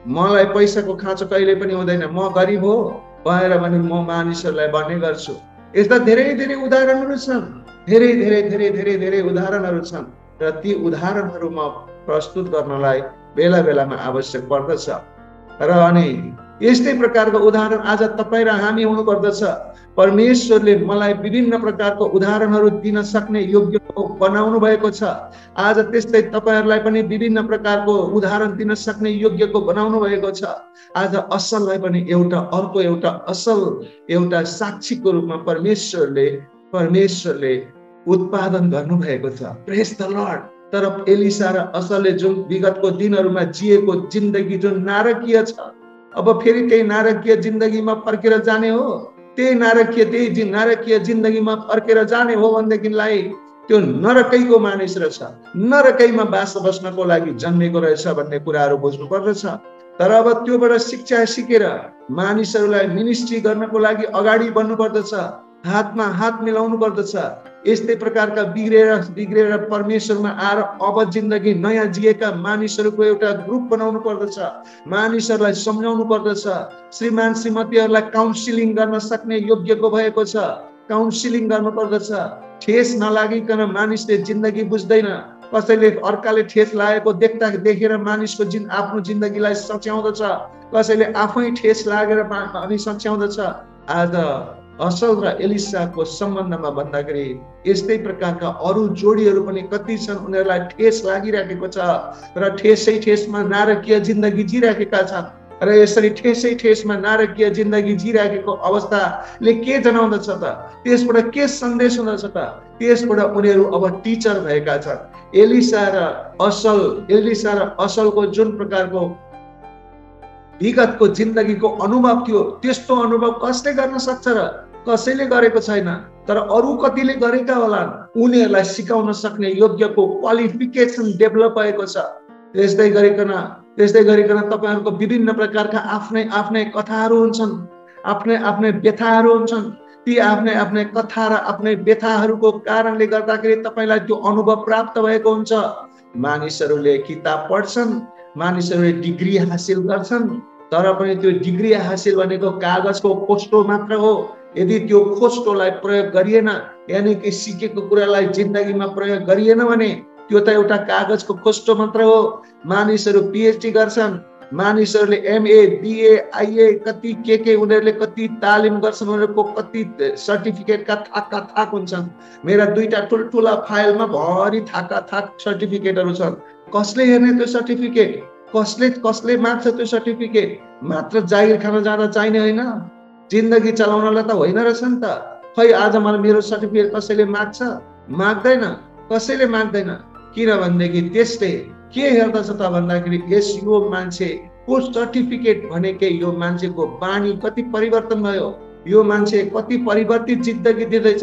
मलाई पैसाको खाँचो कहिले पनि हुँदैन। म गरिब हो भनेर भने म मानिसहरूलाई भन्ने गर्छु। यस्ता धेरै उदाहरणहरू छन्, धेरै उदाहरणहरू छन् र ती उदाहरणहरू म प्रस्तुत गर्नलाई बेला बेलामा आवश्यक पर्दछ। र अनि यस्तै प्रकारको उदाहरण आज तपाईँ र हामी हुनु पर्दछ। परमेश्वरले मलाई विभिन्न प्रकारको उदाहरणहरू दिन सक्ने योग्य बनाउनु भएको छ। आज त्यस्तै तपाईहरुलाई पनि विभिन्न प्रकारको उदाहरण दिन सक्ने योग्यको बनाउनु भएको छ। आज असललाई पनि एउटा साक्षीको रूपमा परमेश्वरले उत्पादन गर्नु भएको छ। Praise the Lord. तर एलिसा र असलले जुन विगतको दिनहरुमा जिएको जिन्दगी जुन नारकीय छ, अब फेरि त्यही नारकीय जिन्दगीमा फर्केर जाने हो, त्यही नारकीय जिन्दगीमा फर्केर जाने हो भनेदेखिलाई त्यो नरकैको मानिस रहेछ, नरकैमा बास बस्नको लागि जन्मेको रहेछ भन्ने कुराहरू बुझ्नु पर्दछ। तर अब त्योबाट शिक्षा सिकेर मानिसहरूलाई मिनिस्ट्री गर्नको लागि अगाडि बढ्नु पर्दछ, हातमा हात मिलाउनु पर्दछ। यस्तै प्रकारका बिग्रेर परमेश्वरमा आएर अब जिन्दगी नयाँ जिएका मानिसहरूको एउटा ग्रुप बनाउनु पर्दछ, मानिसहरूलाई सम्झाउनु पर्दछ। श्रीमान श्रीमतीहरूलाई काउन्सिलिङ गर्न सक्ने योग्यको भएको छ, काउन्सिलिङ गर्नुपर्दछ। ठेस नलागिकन मानिसले जिन्दगी बुझ्दैन। कसैले अर्काले ठेस लागेको देखेर मानिसको आफ्नो जिन्दगीलाई सच्याउँदछ, कसैले आफै ठेस लागेर अनि सच्याउँदछ। आज असल र एलिसाको सम्बन्धमा भन्दाखेरि यस्तै प्रकारका अरू जोडीहरू पनि कति छन्, उनीहरूलाई ठेस लागिराखेको छ र ठेसै ठेसमा नारकीय जिन्दगी जिराखेका छन्। र यसरी ठेसै ठेसमा नारकीय जिन्दगी जिराखेको अवस्थाले के जनाउँदछ त? त्यसबाट के सन्देश हुँदछ त? त्यसबाट उनीहरू अब टिचर भएका छन्। एलिसा र असलको जुन प्रकारको विगतको जिन्दगीको अनुभव थियो, त्यस्तो अनुभव कसले गर्न सक्छ र? कसैले गरेको छैन। तर अरू कतिले गरेका होलान्। उनीहरूलाई सिकाउन सक्ने योग्यको क्वालिफिकेसन डेभलप भएको छ। त्यस्तै गरिकन तपाईहरुको विभिन्न प्रकारका आफ्नै कथाहरू हुन्छन्, आफ्नै व्यथाहरू हुन्छन्। ती आफ्नै कथा र आफ्नै व्यथाहरूको कारणले गर्दाखेरि तपाईलाई त्यो अनुभव प्राप्त भएको हुन्छ। मानिसहरूले किताब पढ्छन्, मानिसहरूले डिग्री हासिल गर्छन्, तर पनि त्यो डिग्री हासिल भनेको कागजको खोस्टो मात्र हो। यदि त्यो खोस्टोलाई प्रयोग गरिएन, यानि कि सिकेको कुरालाई जिन्दगीमा प्रयोग गरिएन भने त्यो त एउटा कागजको खोस्टो मात्र हो। मानिसहरू PhD गर्छन्, मानिसहरूले MA BA IA कति के उनीहरूले कति तालिम गर्छन्, उनीहरूको कति सर्टिफिकेटका थाक हुन्छन्। मेरा दुईटा ठुल्ठुला फाइलमा भरि थाक सर्टिफिकेटहरू छन्। कसले हेर्ने त्यो सर्टिफिकेट? कसले माग्छ त्यो सर्टिफिकेट? मात्र जागिर खान जाँदा चाहिने होइन, जिन्दगी चलाउनलाई त होइन रहेछ नि त। खै आज मलाई मेरो सर्टिफिकेट कसैले माग्छ? माग्दैन, कसैले माग्दैन। किनभनेदेखि त्यसले के हेर्दछ त भन्दाखेरि यो मान्छेको सर्टिफिकेट भनेकै यो मान्छेको बानी कति परिवर्तन भयो, यो मान्छे कति परिवर्तित जिन्दगी दिँदैछ,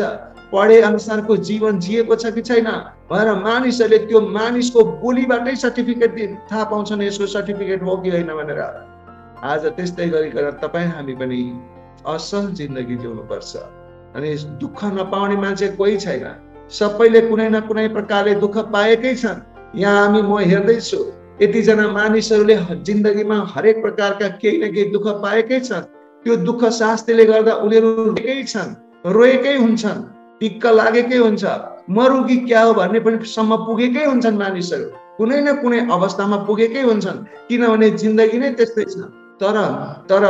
पढे अनुसारको जीवन जिएको छ कि छैन भनेर मानिसहरूले त्यो मानिसको बोलीबाटै सर्टिफिकेट थाहा पाउँछन्, यसको सर्टिफिकेट हो कि होइन भनेर। आज त्यस्तै गरिकन तपाईँ हामी पनि असल जिन्दगी जिउनुपर्छ। अनि दुःख नपाउने मान्छे कोही छैन, सबैले कुनै न कुनै प्रकारले दुःख पाएकै छन्। यहाँ म हेर्दैछु यतिजना मानिसहरूले जिन्दगीमा हरेक प्रकारका केही न केही दुःख पाएकै छन्। त्यो दुःख शास्तिले गर्दा उनीहरू रोएकै हुन्छन्, दिक्क लागेकै हुन्छ, मरुगी क्या हो भन्ने पनि सम्म पुगेकै हुन्छन्। मानिसहरू कुनै न कुनै अवस्थामा पुगेकै हुन्छन्, किनभने जिन्दगी नै त्यस्तै छ। तर तर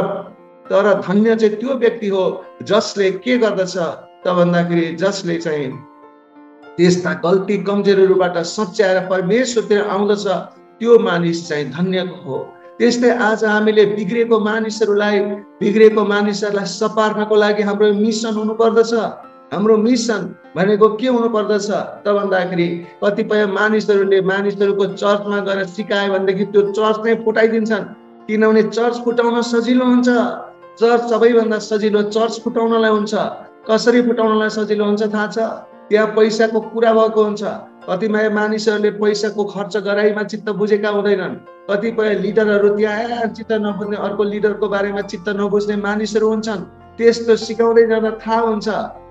तर धन्य चाहिँ त्यो व्यक्ति हो जसले के गर्दछ त भन्दाखेरि जसले चाहिँ त्यस्ता गल्ती कमजोरीहरूबाट सच्याएर परमेश्वरतिर आउँदछ, त्यो मानिस चाहिँ धन्य हो। त्यस्तै आज हामीले बिग्रेको मानिसहरूलाई सपार्नको लागि हाम्रो मिसन हुनुपर्दछ। हाम्रो मिसन भनेको के हुनुपर्दछ त भन्दाखेरि कतिपय मानिसहरूले मानिसहरूको चर्चमा गएर सिकायो भनेदेखि त्यो चर्च नै फुटाइदिन्छन्, किनभने चर्च फुटाउन सजिलो हुन्छ। चर्च सबैभन्दा सजिलो चर्च फुटाउनलाई हुन्छ। कसरी फुटाउनलाई सजिलो हुन्छ थाहा छ? त्यहाँ पैसाको कुरा भएको हुन्छ। कतिपय मानिसहरूले पैसाको खर्च गराइमा चित्त बुझेका हुँदैनन्। कतिपय लिडरहरू त्यहाँ चित्त नबुझ्ने, अर्को लिडरको बारेमा चित्त नबुझ्ने मानिसहरू हुन्छन्। त्यस्तो सिकाउँदै जाँदा थाहा हुन्छ।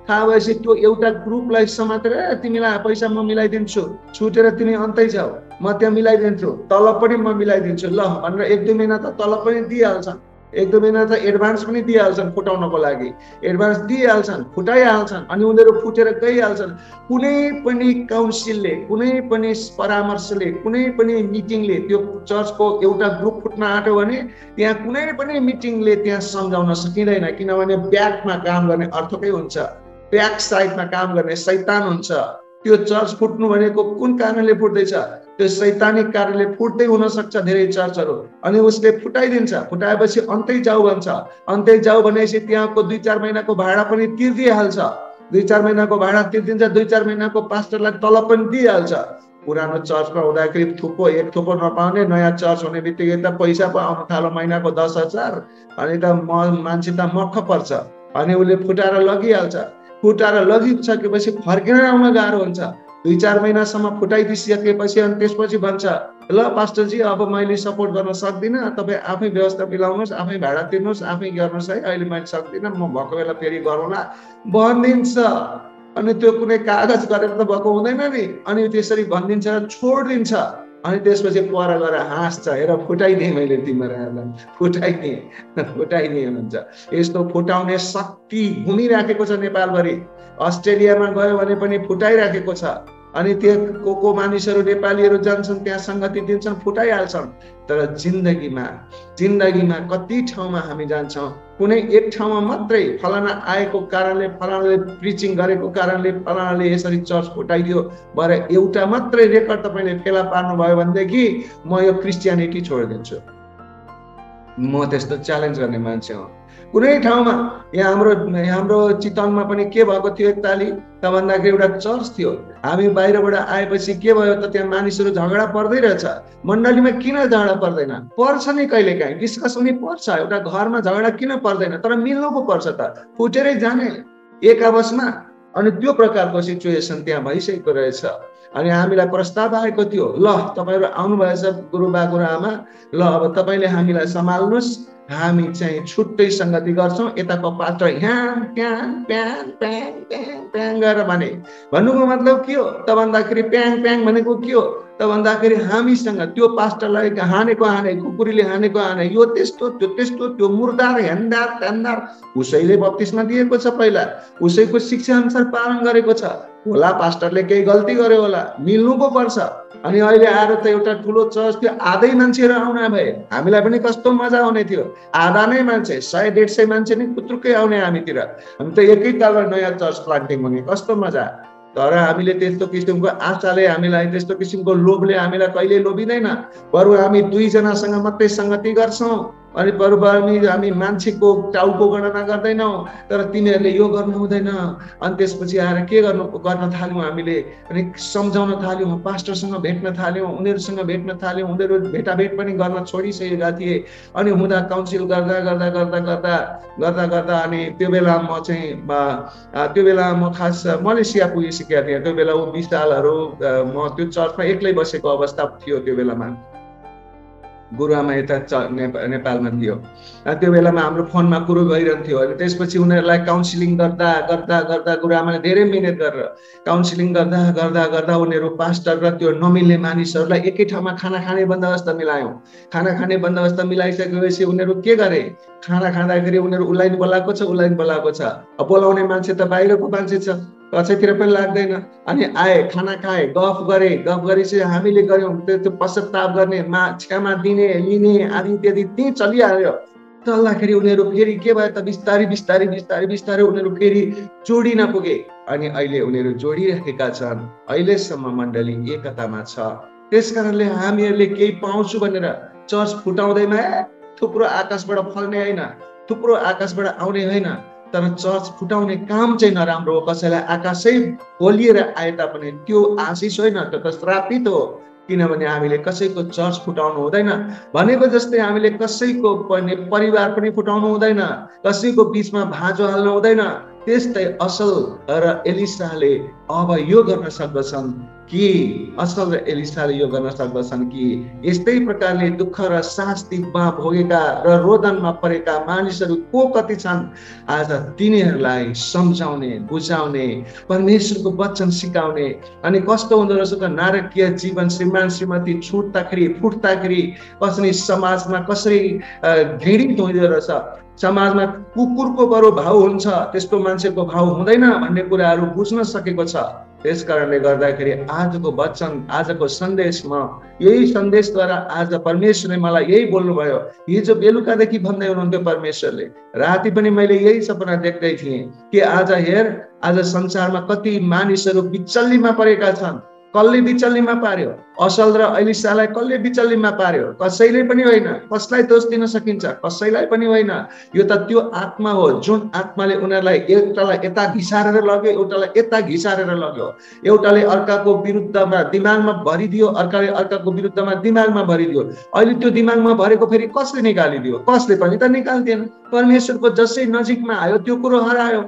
थाहा भएपछि त्यो एउटा ग्रुपलाई समातेर तिमीलाई पैसा म मिलाइदिन्छु, छुटेर तिमी अन्तै जाऊ, म त्यहाँ मिलाइदिन्छु, तलब पनि म मिलाइदिन्छु ल भनेर एक दुई महिना त तलब पनि दिइहाल्छन्, एक दुई महिना त एडभान्स पनि दिइहाल्छन्। फुटाउनको लागि एडभान्स दिइहाल्छन्, फुटाइहाल्छन् अनि उनीहरू फुटेर गइहाल्छन्। कुनै पनि काउन्सिलले, कुनै पनि परामर्शले, कुनै पनि मिटिङले त्यो चर्चको एउटा ग्रुप फुट्न आँट्यो भने त्यहाँ कुनै पनि मिटिङले त्यहाँ सम्झाउन सकिँदैन, किनभने ब्याकमा काम गर्ने अर्थकै हुन्छ, ब्याक साइडमा काम गर्ने शैतान हुन्छ। त्यो चर्च फुट्नु भनेको कुन कारणले फुट्दैछ? त्यो शैतानिक कारणले फुट्दै हुन सक्छ धेरै चर्चहरू, अनि उसले फुटाइदिन्छ। फुटाएपछि अन्तै जाऊ भन्छ। अन्तै जाऊ भनेपछि त्यहाँको 2-4 महिनाको भाडा पनि तिर्दिहाल्छ, 2-4 महिनाको भाडा तिर्दिन्छ, 2-4 महिनाको पास्टरलाई तलब पनि दिइहाल्छ। पुरानो चर्चमा हुँदाखेरि थुप्रो एक थुप्रो नपाउने, नयाँ चर्च हुने बित्तिकै त पैसा पो आउन थाल्यो, महिनाको 10,000, अनि त मान्छे त मख पर्छ। अनि उसले फुटाएर लगिहाल्छ। फुटाएर लगिसकेपछि फर्केर आउन गाह्रो हुन्छ। 2-4 महिनासम्म फुटाइदिसकेपछि अनि त्यसपछि भन्छ, ल पास्टरजी अब मैले सपोर्ट गर्न सक्दिनँ, तपाईँ आफै व्यवस्था मिलाउनुहोस्, आफै भाडा तिर्नुहोस्, आफै गर्नुहोस् है, अहिले मैले सक्दिनँ, म भएको बेला फेरि गरौँला भनिदिन्छ। अनि त्यो कुनै कागज गरेर त भएको हुँदैन नि, अनि त्यसरी भनिदिन्छ, छोडिदिन्छ। अनि त्यसपछि पर गएर हाँस्छ, हेर फुटाइदिएँ मैले तिमीहरूलाई, फुटाइदिएँ हुन्छ। यस्तो फुटाउने शक्ति घुमिराखेको छ नेपालभरि। अस्ट्रेलियामा गयो भने पनि फुटाइराखेको छ। अनि त्यहाँ को मानिसहरू नेपालीहरू जान्छन्, त्यहाँ सङ्गति दिन्छन्, फुटाइहाल्छन्। तर जिन्दगीमा कति ठाउँमा हामी जान्छौँ, कुनै एक ठाउँमा मात्रै फलाना आएको कारणले, फलानाले प्रिचिङ गरेको कारणले, फलानाले यसरी चर्च फुटाइदियो भएर एउटा मात्रै रेकर्ड तपाईँले फेला पार्नुभयो भनेदेखि म यो क्रिस्टियनिटी छोडिदिन्छु। म त्यस्तो च्यालेन्ज गर्ने मान्छे हो। कुनै ठाउँमा यहाँ हाम्रो चितवनमा पनि के भएको थियो एकताली त भन्दाखेरि एउटा चर्च थियो। हामी बाहिरबाट आएपछि के भयो त त्यहाँ मानिसहरू झगडा पर्दै रहेछ। मण्डलीमा किन झगडा पर्दैन? पर्छ नि, कहिलेकाहीँ डिस्कस हुने पर्छ। एउटा घरमा झगडा किन पर्दैन? तर मिल्नु पो पर्छ त, फुटेरै जाने एक आवाजमा। अनि त्यो प्रकारको सिचुएसन त्यहाँ भइसकेको रहेछ। अनि हामीलाई प्रस्ताव आएको थियो, ल तपाईँहरू आउनुभएछ गुरुबा गुरुआमा, ल अब तपाईँले हामीलाई सम्हाल्नुहोस्, हामी चाहिँ छुट्टै सङ्गति गर्छौँ। यताको पात्र यहाँ प्याङ प्याङ प्याङ प्याङ प्याङ गरेर भन्नुको मतलब के हो त भन्दाखेरि प्याङ प्याङ भनेको के हो त भन्दाखेरि हामीसँग त्यो पास्टरलाई हानेको हाने, खुकुरीले हानेको हाने, यो त्यस्तो त्यो त्यस्तो, त्यो मुर्दार हेन्दार टेन्दार। उसैले बप्तिस्मा दिएको छ, पहिला उसैको शिक्षा अनुसार पालन गरेको छ होला, पास्टरले केही गल्ती गर्यो होला, मिल्नु पो पर्छ। अनि अहिले आएर त एउटा ठुलो चर्च थियो, आधै मान्छेहरू आउने भए हामीलाई पनि कस्तो मजा आउने थियो। आधा नै मान्छे, 100-150 मान्छे नै पुत्रुकै आउने हामीतिर। हामी त एकैतालमा नयाँ चर्च प्लान्टिङ हुने, कस्तो मजा। तर हामीले त्यस्तो किसिमको आशाले हामीलाई, त्यस्तो किसिमको लोभले हामीलाई कहिले लोभिँदैन। बरु हामी 2 जनासँग मात्रै सङ्गति गर्छौँ, अनि हामी मान्छेको टाउको गणना गर्दैनौँ। तर तिनीहरूले यो गर्नु हुँदैन। अनि त्यसपछि आएर के गर्न थाल्यौँ हामीले, अनि सम्झाउन थाल्यौँ, पास्टरसँग भेट्न थाल्यौँ, उनीहरूसँग भेट्न थाल्यौँ। उनीहरू भेटाभेट पनि गर्न छोडिसकेका थिए। अनि हुँदा काउन्सिल गर्दा गर्दा गर्दा गर्दा गर्दा गर्दा अनि त्यो बेला म खास मलेसिया पुगिसकेको थिएँ। त्यो बेला ऊ 20 सालहरू म त्यो चर्चमा एक्लै बसेको अवस्था थियो। त्यो बेलामा गुरुआमा यता नेपालमा थियो। त्यो बेलामा हाम्रो फोनमा कुरो भइरहन्थ्यो। अनि त्यसपछि उनीहरूलाई काउन्सिलिङ गर्दा गर्दा गर्दा गुरुआमाले धेरै मिहिनेत गरेर काउन्सिलिङ गर्दा गर्दा गर्दा उनीहरू पास्टर र त्यो नमिल्ने मानिसहरूलाई एकै ठाउँमा खाना खाने बन्दोबस्त मिलायौँ। खाना खाने बन्दोबस्त मिलाइसकेपछि उनीहरू के गरे, खाना खाँदाखेरि उनीहरू उसलाई बोलाएको छ, उसलाई बोलाएको छ। अब बोलाउने मान्छे त बाहिरको मान्छे छ, कसैतिर पनि लाग्दैन। अनि आए, खाना खाए, गफ गरेपछि हामीले गऱ्यौँ त्यो पश्चाताप गर्ने, क्षमा दिने लिने आदि इत्यादि त्यहीँ चलिहाल्यो। चल्दाखेरि उनीहरू फेरि के भयो त बिस्तारै उनीहरू फेरि जोडिन पुगे। अनि अहिले उनीहरू जोडिरहेका छन्। अहिलेसम्म मण्डली एकतामा छ। त्यस कारणले हामीहरूले केही पाउँछु भनेर चर्च फुटाउँदैमा थुप्रो आकाशबाट फल्ने होइन, थुप्रो आकाशबाट आउने होइन, तर चर्च फुटाउने काम चाहिँ नराम्रो हो। कसैलाई आकाशै खोलिएर आए तापनि त्यो आशिष होइन, त्यो त श्रापित हो। किनभने हामीले कसैको चर्च फुटाउनु हुँदैन भनेको जस्तै हामीले कसैको पनि परिवार पनि फुटाउनु हुँदैन, कसैको बीचमा भाँजो हाल्नु हुँदैन। त्यस्तै असल र एलिसाले अब यो गर्न सक्दछन् कि असल र एलिसाले यो गर्न सक्दछन् कि यस्तै प्रकारले दुःख र शास्तिमा भोगेका र रोदनमा परेका मानिसहरू को कति छन्। आज तिनीहरूलाई सम्झाउने, बुझाउने, परमेश्वरको वचन सिकाउने। अनि कस्तो हुँदो रहेछ त नारकीय जीवन श्रीमान श्रीमती छुट्दाखेरि फुट्दाखेरि कसरी समाजमा कसरी घृणित हुँदो रहेछ। समाजमा कुकुरको बरु भाउ हुन्छ, त्यस्तो मान्छेको भाउ हुँदैन भन्ने कुराहरू बुझ्न सकेको छ। त्यस कारणले गर्दाखेरि आजको वचन, आजको सन्देश, म यही सन्देशद्वारा आज परमेश्वरले मलाई यही बोल्नुभयो। हिजो बेलुकादेखि भन्दै हुनुहुन्थ्यो परमेश्वरले, राति पनि मैले यही सपना देख्दै थिएँ कि आज हेर, आज संसारमा कति मानिसहरू बिचल्लीमा परेका छन्। कसले बिचल्लीमा पार्यो? असल र एलिसालाई कसले बिचल्लीमा पार्यो? कसैले पनि होइन। कसलाई दोष दिन सकिन्छ? कसैलाई पनि होइन। यो त त्यो आत्मा हो जुन आत्माले उनीहरूलाई एउटालाई यता घिसारेर लग्यो, एउटालाई यता घिसारेर लग्यो, एउटाले अर्काको विरुद्धमा दिमागमा भरिदियो, अर्काले अर्काको विरुद्धमा दिमागमा भरिदियो। अहिले त्यो दिमागमा भरेको फेरि कसले निकालिदियो? कसले पनि त निकाल्दैन। परमेश्वरको जसै नजिकमा आयो त्यो कुरो हरायो।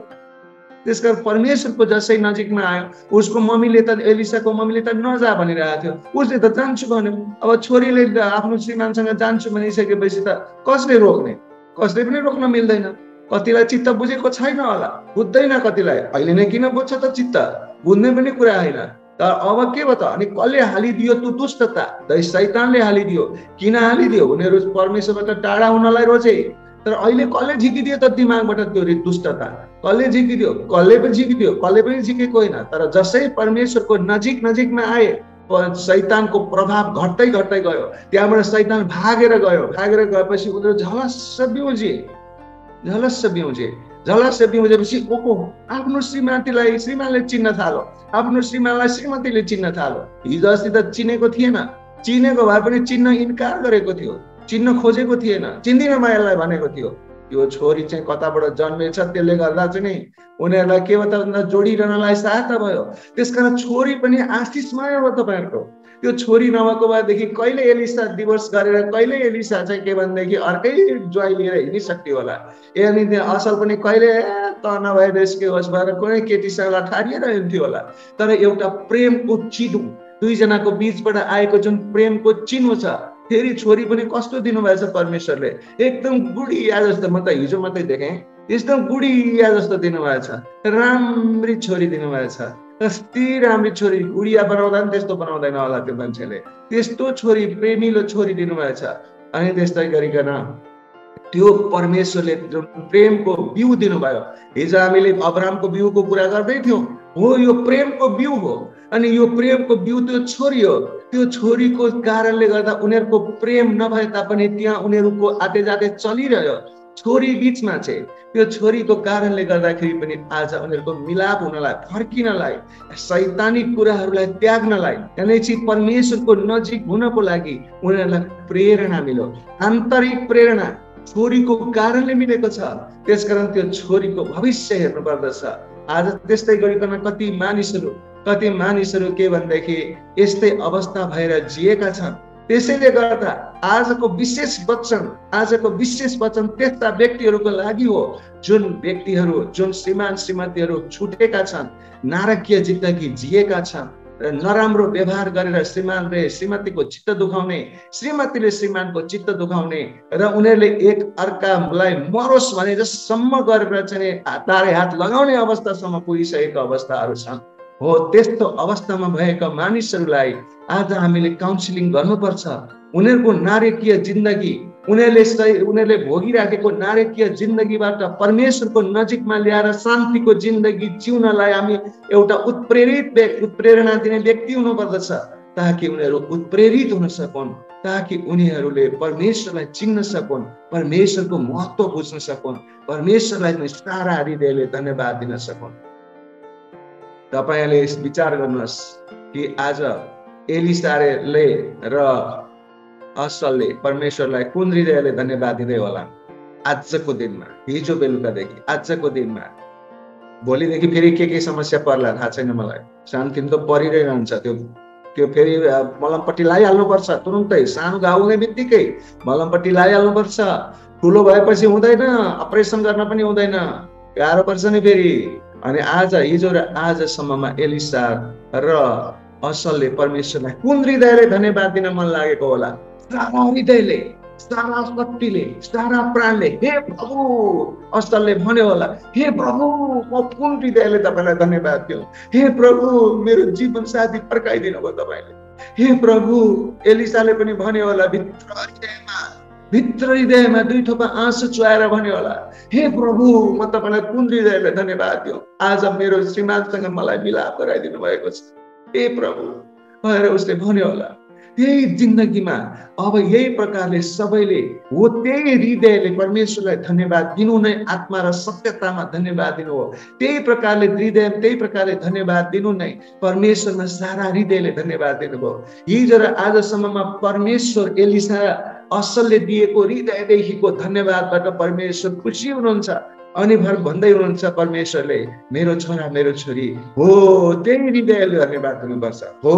त्यसकारण परमेश्वरको जसै नजिकमा आयो, उसको मम्मीले त एलिसाको मम्मीले त नजा भनिरहेको थियो, उसले त जान्छु भन्यो। अब छोरीले आफ्नो श्रीमानसँग जान्छु भनिसकेपछि त कसले रोक्ने? कसले पनि रोक्न मिल्दैन। कतिलाई चित्त बुझेको छैन होला, बुझ्दैन कतिलाई। अहिले नै किन बुझ्छ त चित्त? बुझ्ने पनि कुरा होइन। तर अब के भयो त? अनि कसले हालिदियो त्यो दुष्टता? शैतानले हालिदियो। किन हालिदियो? उनीहरू परमेश्वरबाट टाढा हुनलाई रोजे। तर अहिले कसले झिकिदियो त दिमागबाट त्यो दुष्टता? कसले झिकिदियो? कसले पनि झिकिदियो, कसले पनि झिकेको होइन। तर जसै परमेश्वरको नजिकमा आए, शैतानको प्रभाव घट्दै गयो। त्यहाँबाट शैतान भागेर गएपछि उनीहरू झलस्स बिउजे। ओहो, आफ्नो श्रीमानले चिन्न थालो, आफ्नो श्रीमानलाई श्रीमतीले चिन्न थालो। हिजो अस्ति त चिनेको थिएन, चिनेको भए पनि चिन्न इन्कार गरेको थियो, चिन्न खोजेको थिएन, चिन्दिन मायालाई भनेको थियो। यो छोरी चाहिँ कताबाट जन्मेछ, त्यसले गर्दा चाहिँ नि उनीहरूलाई के हो त जोडिरहनलाई सहायता भयो। त्यसकारण छोरी पनि आशीषमय हो तपाईँहरूको। त्यो छोरी नभएको भएदेखि कहिले एलिसा डिभोर्स गरेर कहिले एलिसा चाहिँ के भनेदेखि अर्कै ज्वाई लिएर हिँडिसक्थ्यो होला। अनि असल पनि कहिले त नभए देशकै होस् भएर कुनै केटीसँग ठानिएर हिँड्थ्यो होला। तर एउटा प्रेमको चिनो, दुईजनाको बिचबाट आएको जुन प्रेमको चिनो छ, फेरि छोरी पनि कस्तो दिनुभएछ परमेश्वरले, एकदम गुडिया जस्तो। म त हिजो मात्रै देखेँ, एकदम गुडिया जस्तो दिनुभएछ। राम्री छोरी दिनुभएछ। कस्ती राम्री छोरी, गुडिया बनाउँदा पनि त्यस्तो बनाउँदैन होला त्यो मान्छेले। त्यस्तो छोरी, प्रेमिलो छोरी दिनुभएछ। अनि त्यस्तै गरिकन त्यो परमेश्वरले जुन प्रेमको बिउ दिनुभयो। हिजो हामीले अब्राहमको बिउको कुरा गर्दै थियौँ, हो यो प्रेमको बिउ हो। अनि यो प्रेमको बिउ त्यो छोरी हो। त्यो छोरीको कारणले गर्दा उनीहरूको प्रेम नभए तापनि त्यहाँ उनीहरूको आतेजाते चलिरह्यो। छोरी बिचमा चाहिँ त्यो छोरीको कारणले गर्दाखेरि पनि आज उनीहरूको मिलाप हुनलाई, फर्किनलाई, शैतानी कुराहरूलाई त्याग्नलाई, त्यसैले परमेश्वरको नजिक हुनको लागि उनीहरूलाई प्रेरणा मिल्यो, आन्तरिक प्रेरणा छोरीको कारणले मिलेको छ। त्यसकारण त्यो छोरीको भविष्य हेर्नु पर्दछ। आज त्यस्तै गरिकन कति मानिसहरू के भनेदेखि यस्तै अवस्था भएर जिएका छन्। त्यसैले गर्दा आजको विशेष वचन त्यस्ता व्यक्तिहरूको लागि हो जुन श्रीमान श्रीमतीहरू छुटेका छन्, नारकीय जिन्दगी जिएका छन् र नराम्रो व्यवहार गरेर श्रीमानले श्रीमतीको चित्त दुखाउने, श्रीमतीले श्रीमानको चित्त दुखाउने र उनीहरूले एक अर्कालाई मरोस् भनेरसम्म गरेर चाहिँ तारे हात लगाउने अवस्थासम्म पुगिसकेको अवस्थाहरू छन्। हो, त्यस्तो अवस्थामा भएका मानिसहरूलाई आज हामीले काउन्सिलिङ गर्नुपर्छ। उनीहरूको नारकीय जिन्दगी, उनीहरूले भोगिराखेको नारकीय जिन्दगीबाट परमेश्वरको नजिकमा ल्याएर शान्तिको जिन्दगी जिउनलाई हामी एउटा उत्प्रेरणा दिने व्यक्ति हुनुपर्दछ, ताकि उनीहरू उत्प्रेरित हुन सकुन्, ताकि उनीहरूले परमेश्वरलाई चिन्न सकुन्, परमेश्वरको महत्त्व बुझ्न सकुन्, परमेश्वरलाई सारा हृदयले धन्यवाद दिन सकुन्। तपाईँले विचार गर्नुहोस् कि आज एलिसाले र असलले परमेश्वरलाई कुन हृदयले धन्यवाद दिँदै होला आजको दिनमा, हिजो बेलुकादेखि आजको दिनमा। भोलिदेखि फेरि के समस्या पर्ला थाहा छैन मलाई, शान्ति त परिरहन्छ, त्यो कि फेरि मलमपट्टि लाइहाल्नु पर्छ तुरुन्तै। सानो घाउ हुने बित्तिकै मलमपट्टि लाइहाल्नु पर्छ, ठुलो भएपछि हुँदैन, अपरेसन गर्न पनि हुँदैन, गाह्रो पर्छ नि फेरि। अनि आज हिजो र आजसम्ममा एलिसा र असलले परमेश्वरलाई कुन हृदयले धन्यवाद दिन मन लागेको होला? सारा हृदयले, सारा शक्तिले, सारा प्राणले। हे प्रभु, असलले भन्यो होला, हे प्रभु म कुन हृदयले तपाईलाई धन्यवाद दिउँ? हे प्रभु मेरो जीवन साथी फर्काइदिनु भयो तपाईले। हे प्रभु एलिसाले पनि भन्यो होला, भित्र हृदयमा दुई थोपा आँसु चुहाएर भन्यो होला, हे प्रभु म तपाईलाई कुन हृदयले धन्यवाद दिउँ? आज मेरो श्रीमानसँग मलाई मिलाप गराइदिनु भएको छ हे प्रभु भनेर उसले भन्यो होला। त्यही जिन्दगीमा अब यही प्रकारले सबैले हो, त्यही हृदयले परमेश्वरलाई धन्यवाद दिनु नै आत्मा र सत्यतामा धन्यवाद दिनु हो। त्यही प्रकारले हृदय, त्यही प्रकारले धन्यवाद दिनु नै परमेश्वरमा सारा हृदयले धन्यवाद दिनुभयो। हिजो र आजसम्ममा परमेश्वर एलिसा असलले दिएको हृदयदेखिको धन्यवादबाट परमेश्वर खुसी हुनुहुन्छ। अनि भन्दै हुनुहुन्छ परमेश्वरले, मेरो छोरा मेरो छोरी हो, त्यही हृदयले धन्यवाद दिनुपर्छ, हो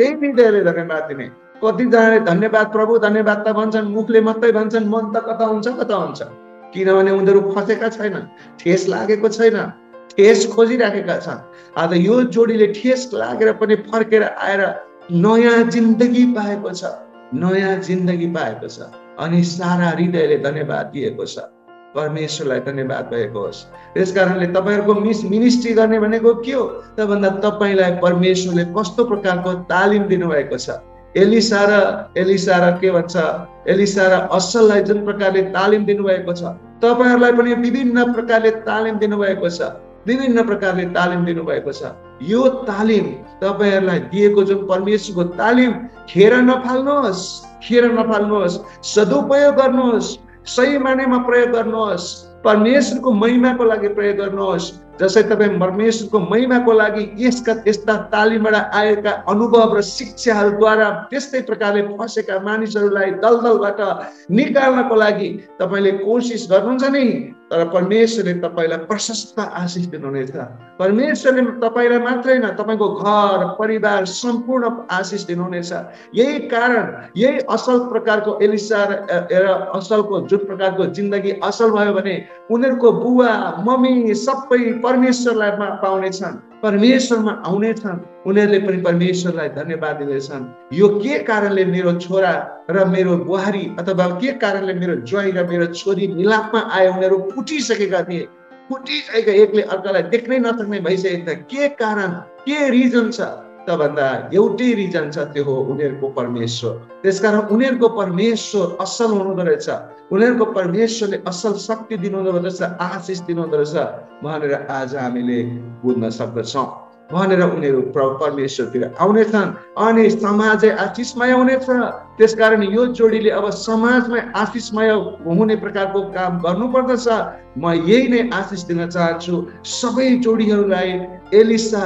त्यही हृदयले धन्यवाद दिने। कतिजनाले धन्यवाद प्रभु धन्यवाद त भन्छन्, मुखले मात्रै भन्छन्, मन त कता हुन्छ कता हुन्छ, किनभने उनीहरू फसेका छैनन्, ठेस लागेको छैन, ठेस खोजिराखेका छन्। आज यो जोडीले ठेस लागेर पनि फर्केर आएर नयाँ जिन्दगी पाएको छ, नयाँ जिन्दगी पाएको छ, अनि सारा हृदयले धन्यवाद दिएको छ, परमेश्वरलाई धन्यवाद भएको होस्। यस कारणले तपाईहरुको मिनिस्ट्री गर्ने भनेको के हो त भन्दा, तपाईलाई परमेश्वरले कस्तो प्रकारको तालिम दिनुभएको छ। एलिसा र असललाई जुन प्रकारले तालिम दिनुभएको छ, तपाईहरुलाई पनि विभिन्न प्रकारले तालिम दिनुभएको छ, विभिन्न प्रकारले तालिम दिनुभएको छ। यो तालिम तपाईहरुलाई दिएको जुन परमेश्वरको तालिम, खेर नफाल्नुहोस्, सदुपयोग गर्नुहोस्, सही मानेमा प्रयोग गर्नुहोस्, परमेश्वरको महिमाको लागि प्रयोग गर्नुहोस्। जसै तपाईँ परमेश्वरको महिमाको लागि यसका त्यस्ता तालिमबाट आएका अनुभव र शिक्षाहरूद्वारा त्यस्तै प्रकारले फसेका मानिसहरूलाई दलदलबाट निकाल्नको लागि तपाईँले कोसिस गर्नुहुन्छ नि, तर परमेश्वरले तपाईँलाई प्रशस्त आशिष दिनुहुनेछ। परमेश्वरले तपाईँलाई मात्रै न, तपाईँको घर परिवार सम्पूर्ण आशिष दिनुहुनेछ। यही कारण यही असल प्रकारको एलिसा र असलको जुन प्रकारको जिन्दगी असल भयो भने उनीहरूको बुवा मम्मी सबै परमेश्वरलाई पाउनेछन्, परमेश्वरमा आउनेछन्, उनीहरूले पनि परमेश्वरलाई धन्यवाद दिनेछन्। यो के कारणले मेरो छोरा र मेरो बुहारी अथवा के कारणले मेरो ज्वाइँ र मेरो छोरी मिलापमा आए? उनीहरू फुटिसकेका थिए, एकले अर्कालाई देख्नै नसक्ने भइसकेका थिए। के कारण, के रिजन छ त भन्दा एउटै रिजन छ, त्यो हो उनीहरूको परमेश्वर। त्यसकारण उनीहरूको परमेश्वर असल हुनुहुँदो रहेछ, उनीहरूको परमेश्वरले असल शक्ति दिनुहुँदो रहेछ, आशिष दिनुहुँदो रहेछ भनेर आज हामीले बुझ्न सक्दछौँ। भनेर उनीहरू परमेश्वरतिर आउनेछन् अनि समाजै आशिषमय हुनेछ। त्यसकारण यो जोडीले अब समाजमै आशिषमय हुने प्रकारको काम गर्नुपर्दछ। म यही नै आशिष दिन चाहन्छु सबै जोडीहरूलाई, एलिसा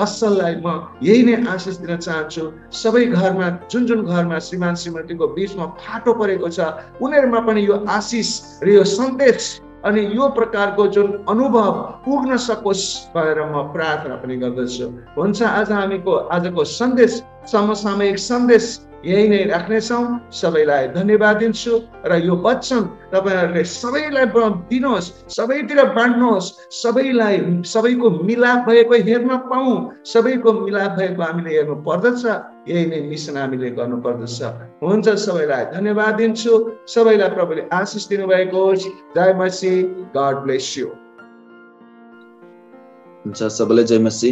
असललाई म यही नै आशिष दिन चाहन्छु। सबै घरमा, जुन जुन घरमा श्रीमान श्रीमतीको बीचमा फाटो परेको छ, उनीहरूमा पनि यो आशिष र यो सन्देश अनि यो प्रकारको जुन अनुभव पुग्न सकोस् भनेर म प्रार्थना पनि गर्दछु। हुन्छ, आज हामीको आजको सन्देश, समसामयिक सन्देश यही नै राख्नेछौँ। सबैलाई धन्यवाद दिन्छु र यो वचन तपाईँहरूले सबैलाई दिनुहोस्, सबैतिर बाँड्नुहोस्, सबैलाई सबैको मिलाप भएको हेर्न पाऊँ। सबैको मिलाप भएको हामीले हेर्नु पर्दछ, यही नै मिसन हामीले गर्नुपर्दछ। हुन्छ, सबैलाई धन्यवाद दिन्छु, सबैलाई प्रभुले आशिष दिनुभएको होस्। जय मसी, गॉड ब्लेस यू। हुन्छ, सबैलाई जय मसी।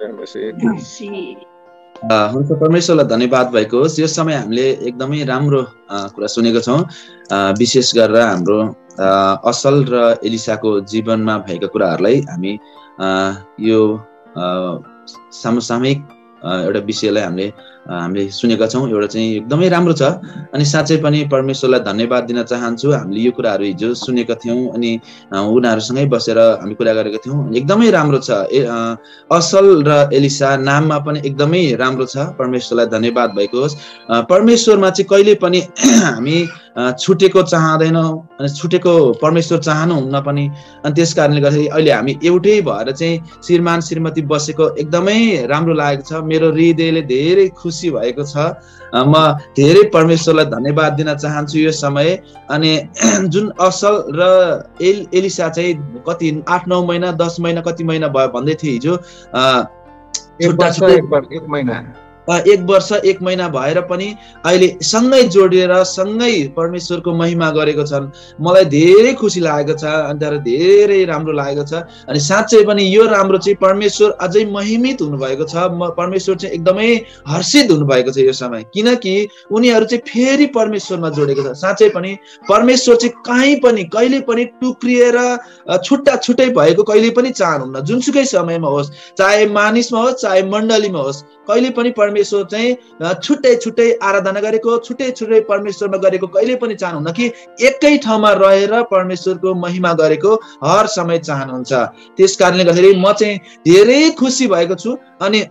जय मसी। हुन्छ, परमेश्वरलाई धन्यवाद भएको होस्। यो समय हामीले एकदमै राम्रो कुरा सुनेको छौँ, विशेष गरेर हाम्रो असल र एलिसाको जीवनमा भएका कुराहरूलाई हामी यो समसामयिक एउटा विषयलाई हामीले हामीले सुनेका छौँ। एउटा चाहिँ एकदमै राम्रो छ अनि साँच्चै पनि परमेश्वरलाई धन्यवाद दिन चाहन्छु। हामीले यो कुराहरू हिजो सुनेका थियौँ अनि उनीहरूसँगै बसेर हामी कुरा गरेका थियौँ। एकदमै राम्रो छ। असल र एलिसा नाममा पनि एकदमै राम्रो छ। परमेश्वरलाई धन्यवाद भएको होस्। परमेश्वरमा चाहिँ कहिले पनि हामी छुटेको चाहँदैनौँ अनि छुटेको परमेश्वर चाहनुहुन्न पनि। अनि त्यस कारणले गर्दाखेरि अहिले हामी एउटै भएर चाहिँ श्रीमान श्रीमती बसेको एकदमै राम्रो लागेको छ। मेरो हृदयले धेरै खुसी भएको छ। म धेरै परमेश्वरलाई धन्यवाद दिन चाहन्छु यो समय। अनि जुन असल र एलिसा चाहिँ कति 8-9 महिना 10 महिना कति महिना भयो भन्दै थिए हिजो। एक वर्ष एक महिना भएर पनि अहिले सँगै जोडिएर सँगै परमेश्वरको महिमा गरेको छन्। मलाई धेरै खुसी लागेको छ अनि तर धेरै राम्रो लागेको छ। अनि साँच्चै पनि यो राम्रो चाहिँ परमेश्वर अझै महिमित हुनुभएको छ। परमेश्वर चाहिँ एकदमै हर्षित हुनुभएको छ यो समय, किनकि उनीहरू चाहिँ फेरि परमेश्वरमा जोडेको छ। साँच्चै पनि परमेश्वर चाहिँ काहीँ पनि कहिले पनि टुक्रिएर छुट्टा छुट्टै भएको कहिले पनि चाहनुहुन्न। जुनसुकै समयमा होस्, चाहे मानिसमा होस् चाहे मण्डलीमा होस्, कहिले पनि परमेश्वर चाहिँ छुट्टै छुट्टै आराधना गरेको छुट्टै छुट्टै परमेश्वरमा गरेको कहिले पनि चाहनुहुन्न कि एकै ठाउँमा रहेर परमेश्वरको महिमा गरेको हर समय चाहनुहुन्छ। त्यस कारणले गर्दाखेरि म चाहिँ धेरै खुसी भएको छु। अनि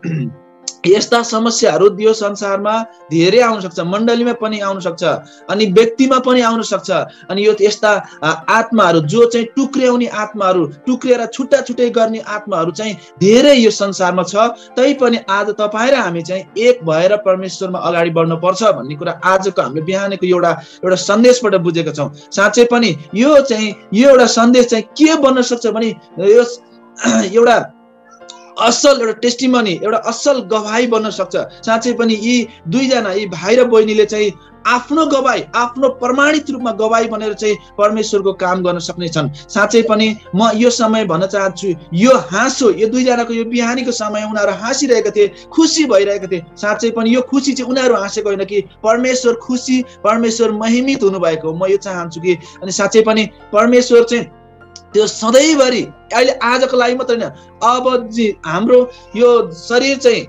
यस्ता समस्याहरू यो संसारमा धेरै आउन सक्छ, मण्डलीमा पनि आउन सक्छ अनि व्यक्तिमा पनि आउन सक्छ। अनि यो यस्ता आत्माहरू जो चाहिँ टुक्र्याउने आत्माहरू, टुक्रिएर छुट्टा छुट्टै गर्ने आत्माहरू चाहिँ धेरै यो संसारमा छ। तैपनि आज तपाईँ र हामी चाहिँ एक भएर परमेश्वरमा अगाडि बढ्नुपर्छ भन्ने कुरा आजको हामीले बिहानको एउटा सन्देशबाट बुझेका छौँ। साँच्चै पनि यो एउटा सन्देश चाहिँ के बन्न सक्छ भने यो एउटा असल एउटा टेस्टिमनी, एउटा असल गवाही बन्न सक्छ। साँच्चै पनि यी दुईजना यी भाइ र बहिनीले चाहिँ आफ्नो गवाई, आफ्नो प्रमाणित रूपमा गवाई बनेर चाहिँ परमेश्वरको काम गर्न सक्नेछन्। साँच्चै पनि म यो समय भन्न चाहन्छु, यो हाँसो यो दुईजनाको यो बिहानीको समय उनीहरू हाँसिरहेका थिए, खुसी भइरहेका थिए। साँच्चै पनि यो खुसी चाहिँ उनीहरू हाँसेको होइन कि परमेश्वर खुसी, परमेश्वर महिमित हुनुभएको म यो चाहन्छु कि। अनि साँच्चै पनि परमेश्वर चाहिँ त्यो सधैँभरि अहिले आजको लागि मात्र होइन, अब हाम्रो यो शरीर चाहिँ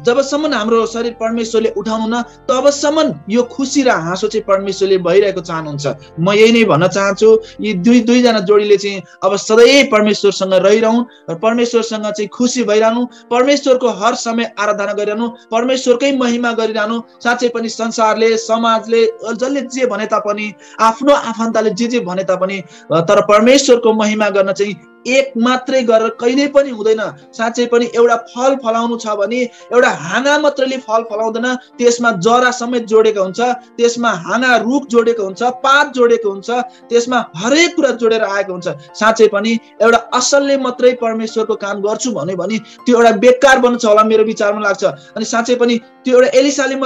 जबसम्म हाम्रो शरीर परमेश्वरले उठाउनुहुन्न तबसम्म यो खुसी र हाँसो चाहिँ परमेश्वरले भइरहेको चाहनुहुन्छ। म यही नै भन्न चाहन्छु। यी दुईजना जोडीले चाहिँ अब सधैँ परमेश्वरसँग रहिरहँ र परमेश्वरसँग चाहिँ खुसी भइरहनु, परमेश्वरको हर समय आराधना गरिरहनु, परमेश्वरकै महिमा गरिरहनु। साँच्चै पनि संसारले, समाजले, जसले जे भने तापनि, आफ्नो आफन्तले जे भने तापनि, तर परमेश्वरको महिमा गर्न चाहिँ एक मात्रै गरेर कहिले पनि हुँदैन। साँच्चै पनि एउटा फल फलाउनु छ भने एउटा हाँगा मात्रले फल फलाउँदैन, त्यसमा जरा समेत जोडेको हुन्छ, त्यसमा हाँगा रुख जोडेको हुन्छ, पात जोडेको हुन्छ, त्यसमा हरेक कुरा जोडेर आएको हुन्छ। साँच्चै पनि एउटा असलले मात्रै परमेश्वरको काम गर्छु भन्यो भने त्यो एउटा बेकार बन्छ होला मेरो विचारमा लाग्छ। अनि साँच्चै पनि त्यो एउटा एलिसाले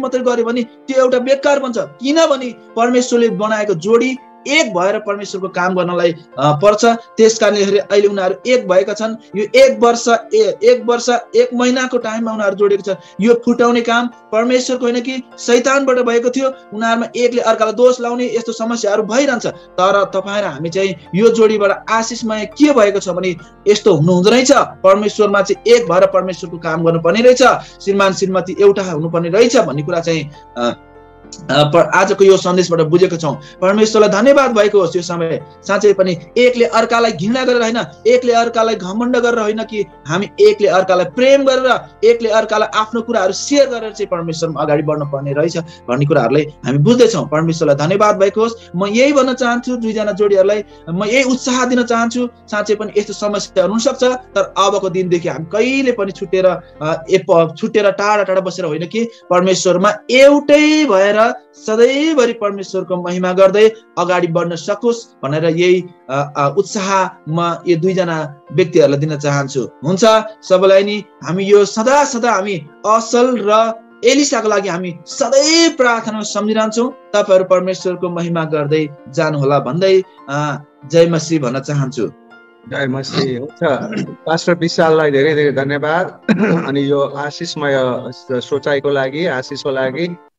मात्रै गर्यो भने त्यो एउटा बेकार बन्छ, किनभने परमेश्वरले बनाएको जोडी एक भएर परमेश्वरको काम गर्नलाई पर्छ। त्यस कारणले अहिले उनीहरू एक भएका छन्। यो एक वर्ष एक महिनाको टाइममा उनीहरू जोडेको छ। यो फुटाउने काम परमेश्वरको होइन कि शैतानबाट भएको थियो। उनीहरूमा एकले अर्कालाई दोष लाउने यस्तो समस्याहरू भइरहन्छ, तर तपाईँ र हामी चाहिँ यो जोडीबाट आशिषमय के भएको छ भने यस्तो हुनुहुँदो रहेछ। परमेश्वरमा चाहिँ एक भएर परमेश्वरको काम गर्नुपर्ने रहेछ, श्रीमान श्रीमती एउटा हुनुपर्ने रहेछ भन्ने कुरा चाहिँ आजको यो सन्देशबाट बुझेको छौँ। परमेश्वरलाई धन्यवाद भएको होस् यो समय। साँच्चै पनि एकले अर्कालाई घृणा गरेर होइन, एकले अर्कालाई घमण्ड गरेर होइन, कि हामी एकले अर्कालाई प्रेम गरेर, एकले अर्कालाई आफ्नो कुराहरू सेयर गरेर चाहिँ परमेश्वरमा अगाडि बढ्नु पर्ने रहेछ भन्ने कुराहरूलाई हामी बुझ्दैछौँ। परमेश्वरलाई धन्यवाद भएको होस्। म यही भन्न चाहन्छु, दुईजना जोडीहरूलाई म यही उत्साह दिन चाहन्छु। साँच्चै पनि यस्तो समस्या हुनसक्छ, तर अबको दिनदेखि हामी कहिले पनि छुटेर टाढा टाढा बसेर होइन कि परमेश्वरमा एउटै भएर सधैँभरि परमेश्वरको महिमा गर्दै अगाडि बढ्न सकोस् भनेर यही उत्साह म यो दुईजना व्यक्तिहरूलाई दिन चाहन्छु। हुन्छ सबैलाई नि, हामी यो सदा हामी असल र एलिसाको लागि हामी सधैँ प्रार्थना सम्झिरहन्छौँ। तपाईँहरू परमेश्वरको महिमा गर्दै जानुहोला भन्दै जय मसी भन्न चाहन्छु। जय मसी। हुन्छ, पास्टर विशाललाई धेरै धेरै धन्यवाद अनि यो आशिषमय सोचाइको लागि, आशिषको लागि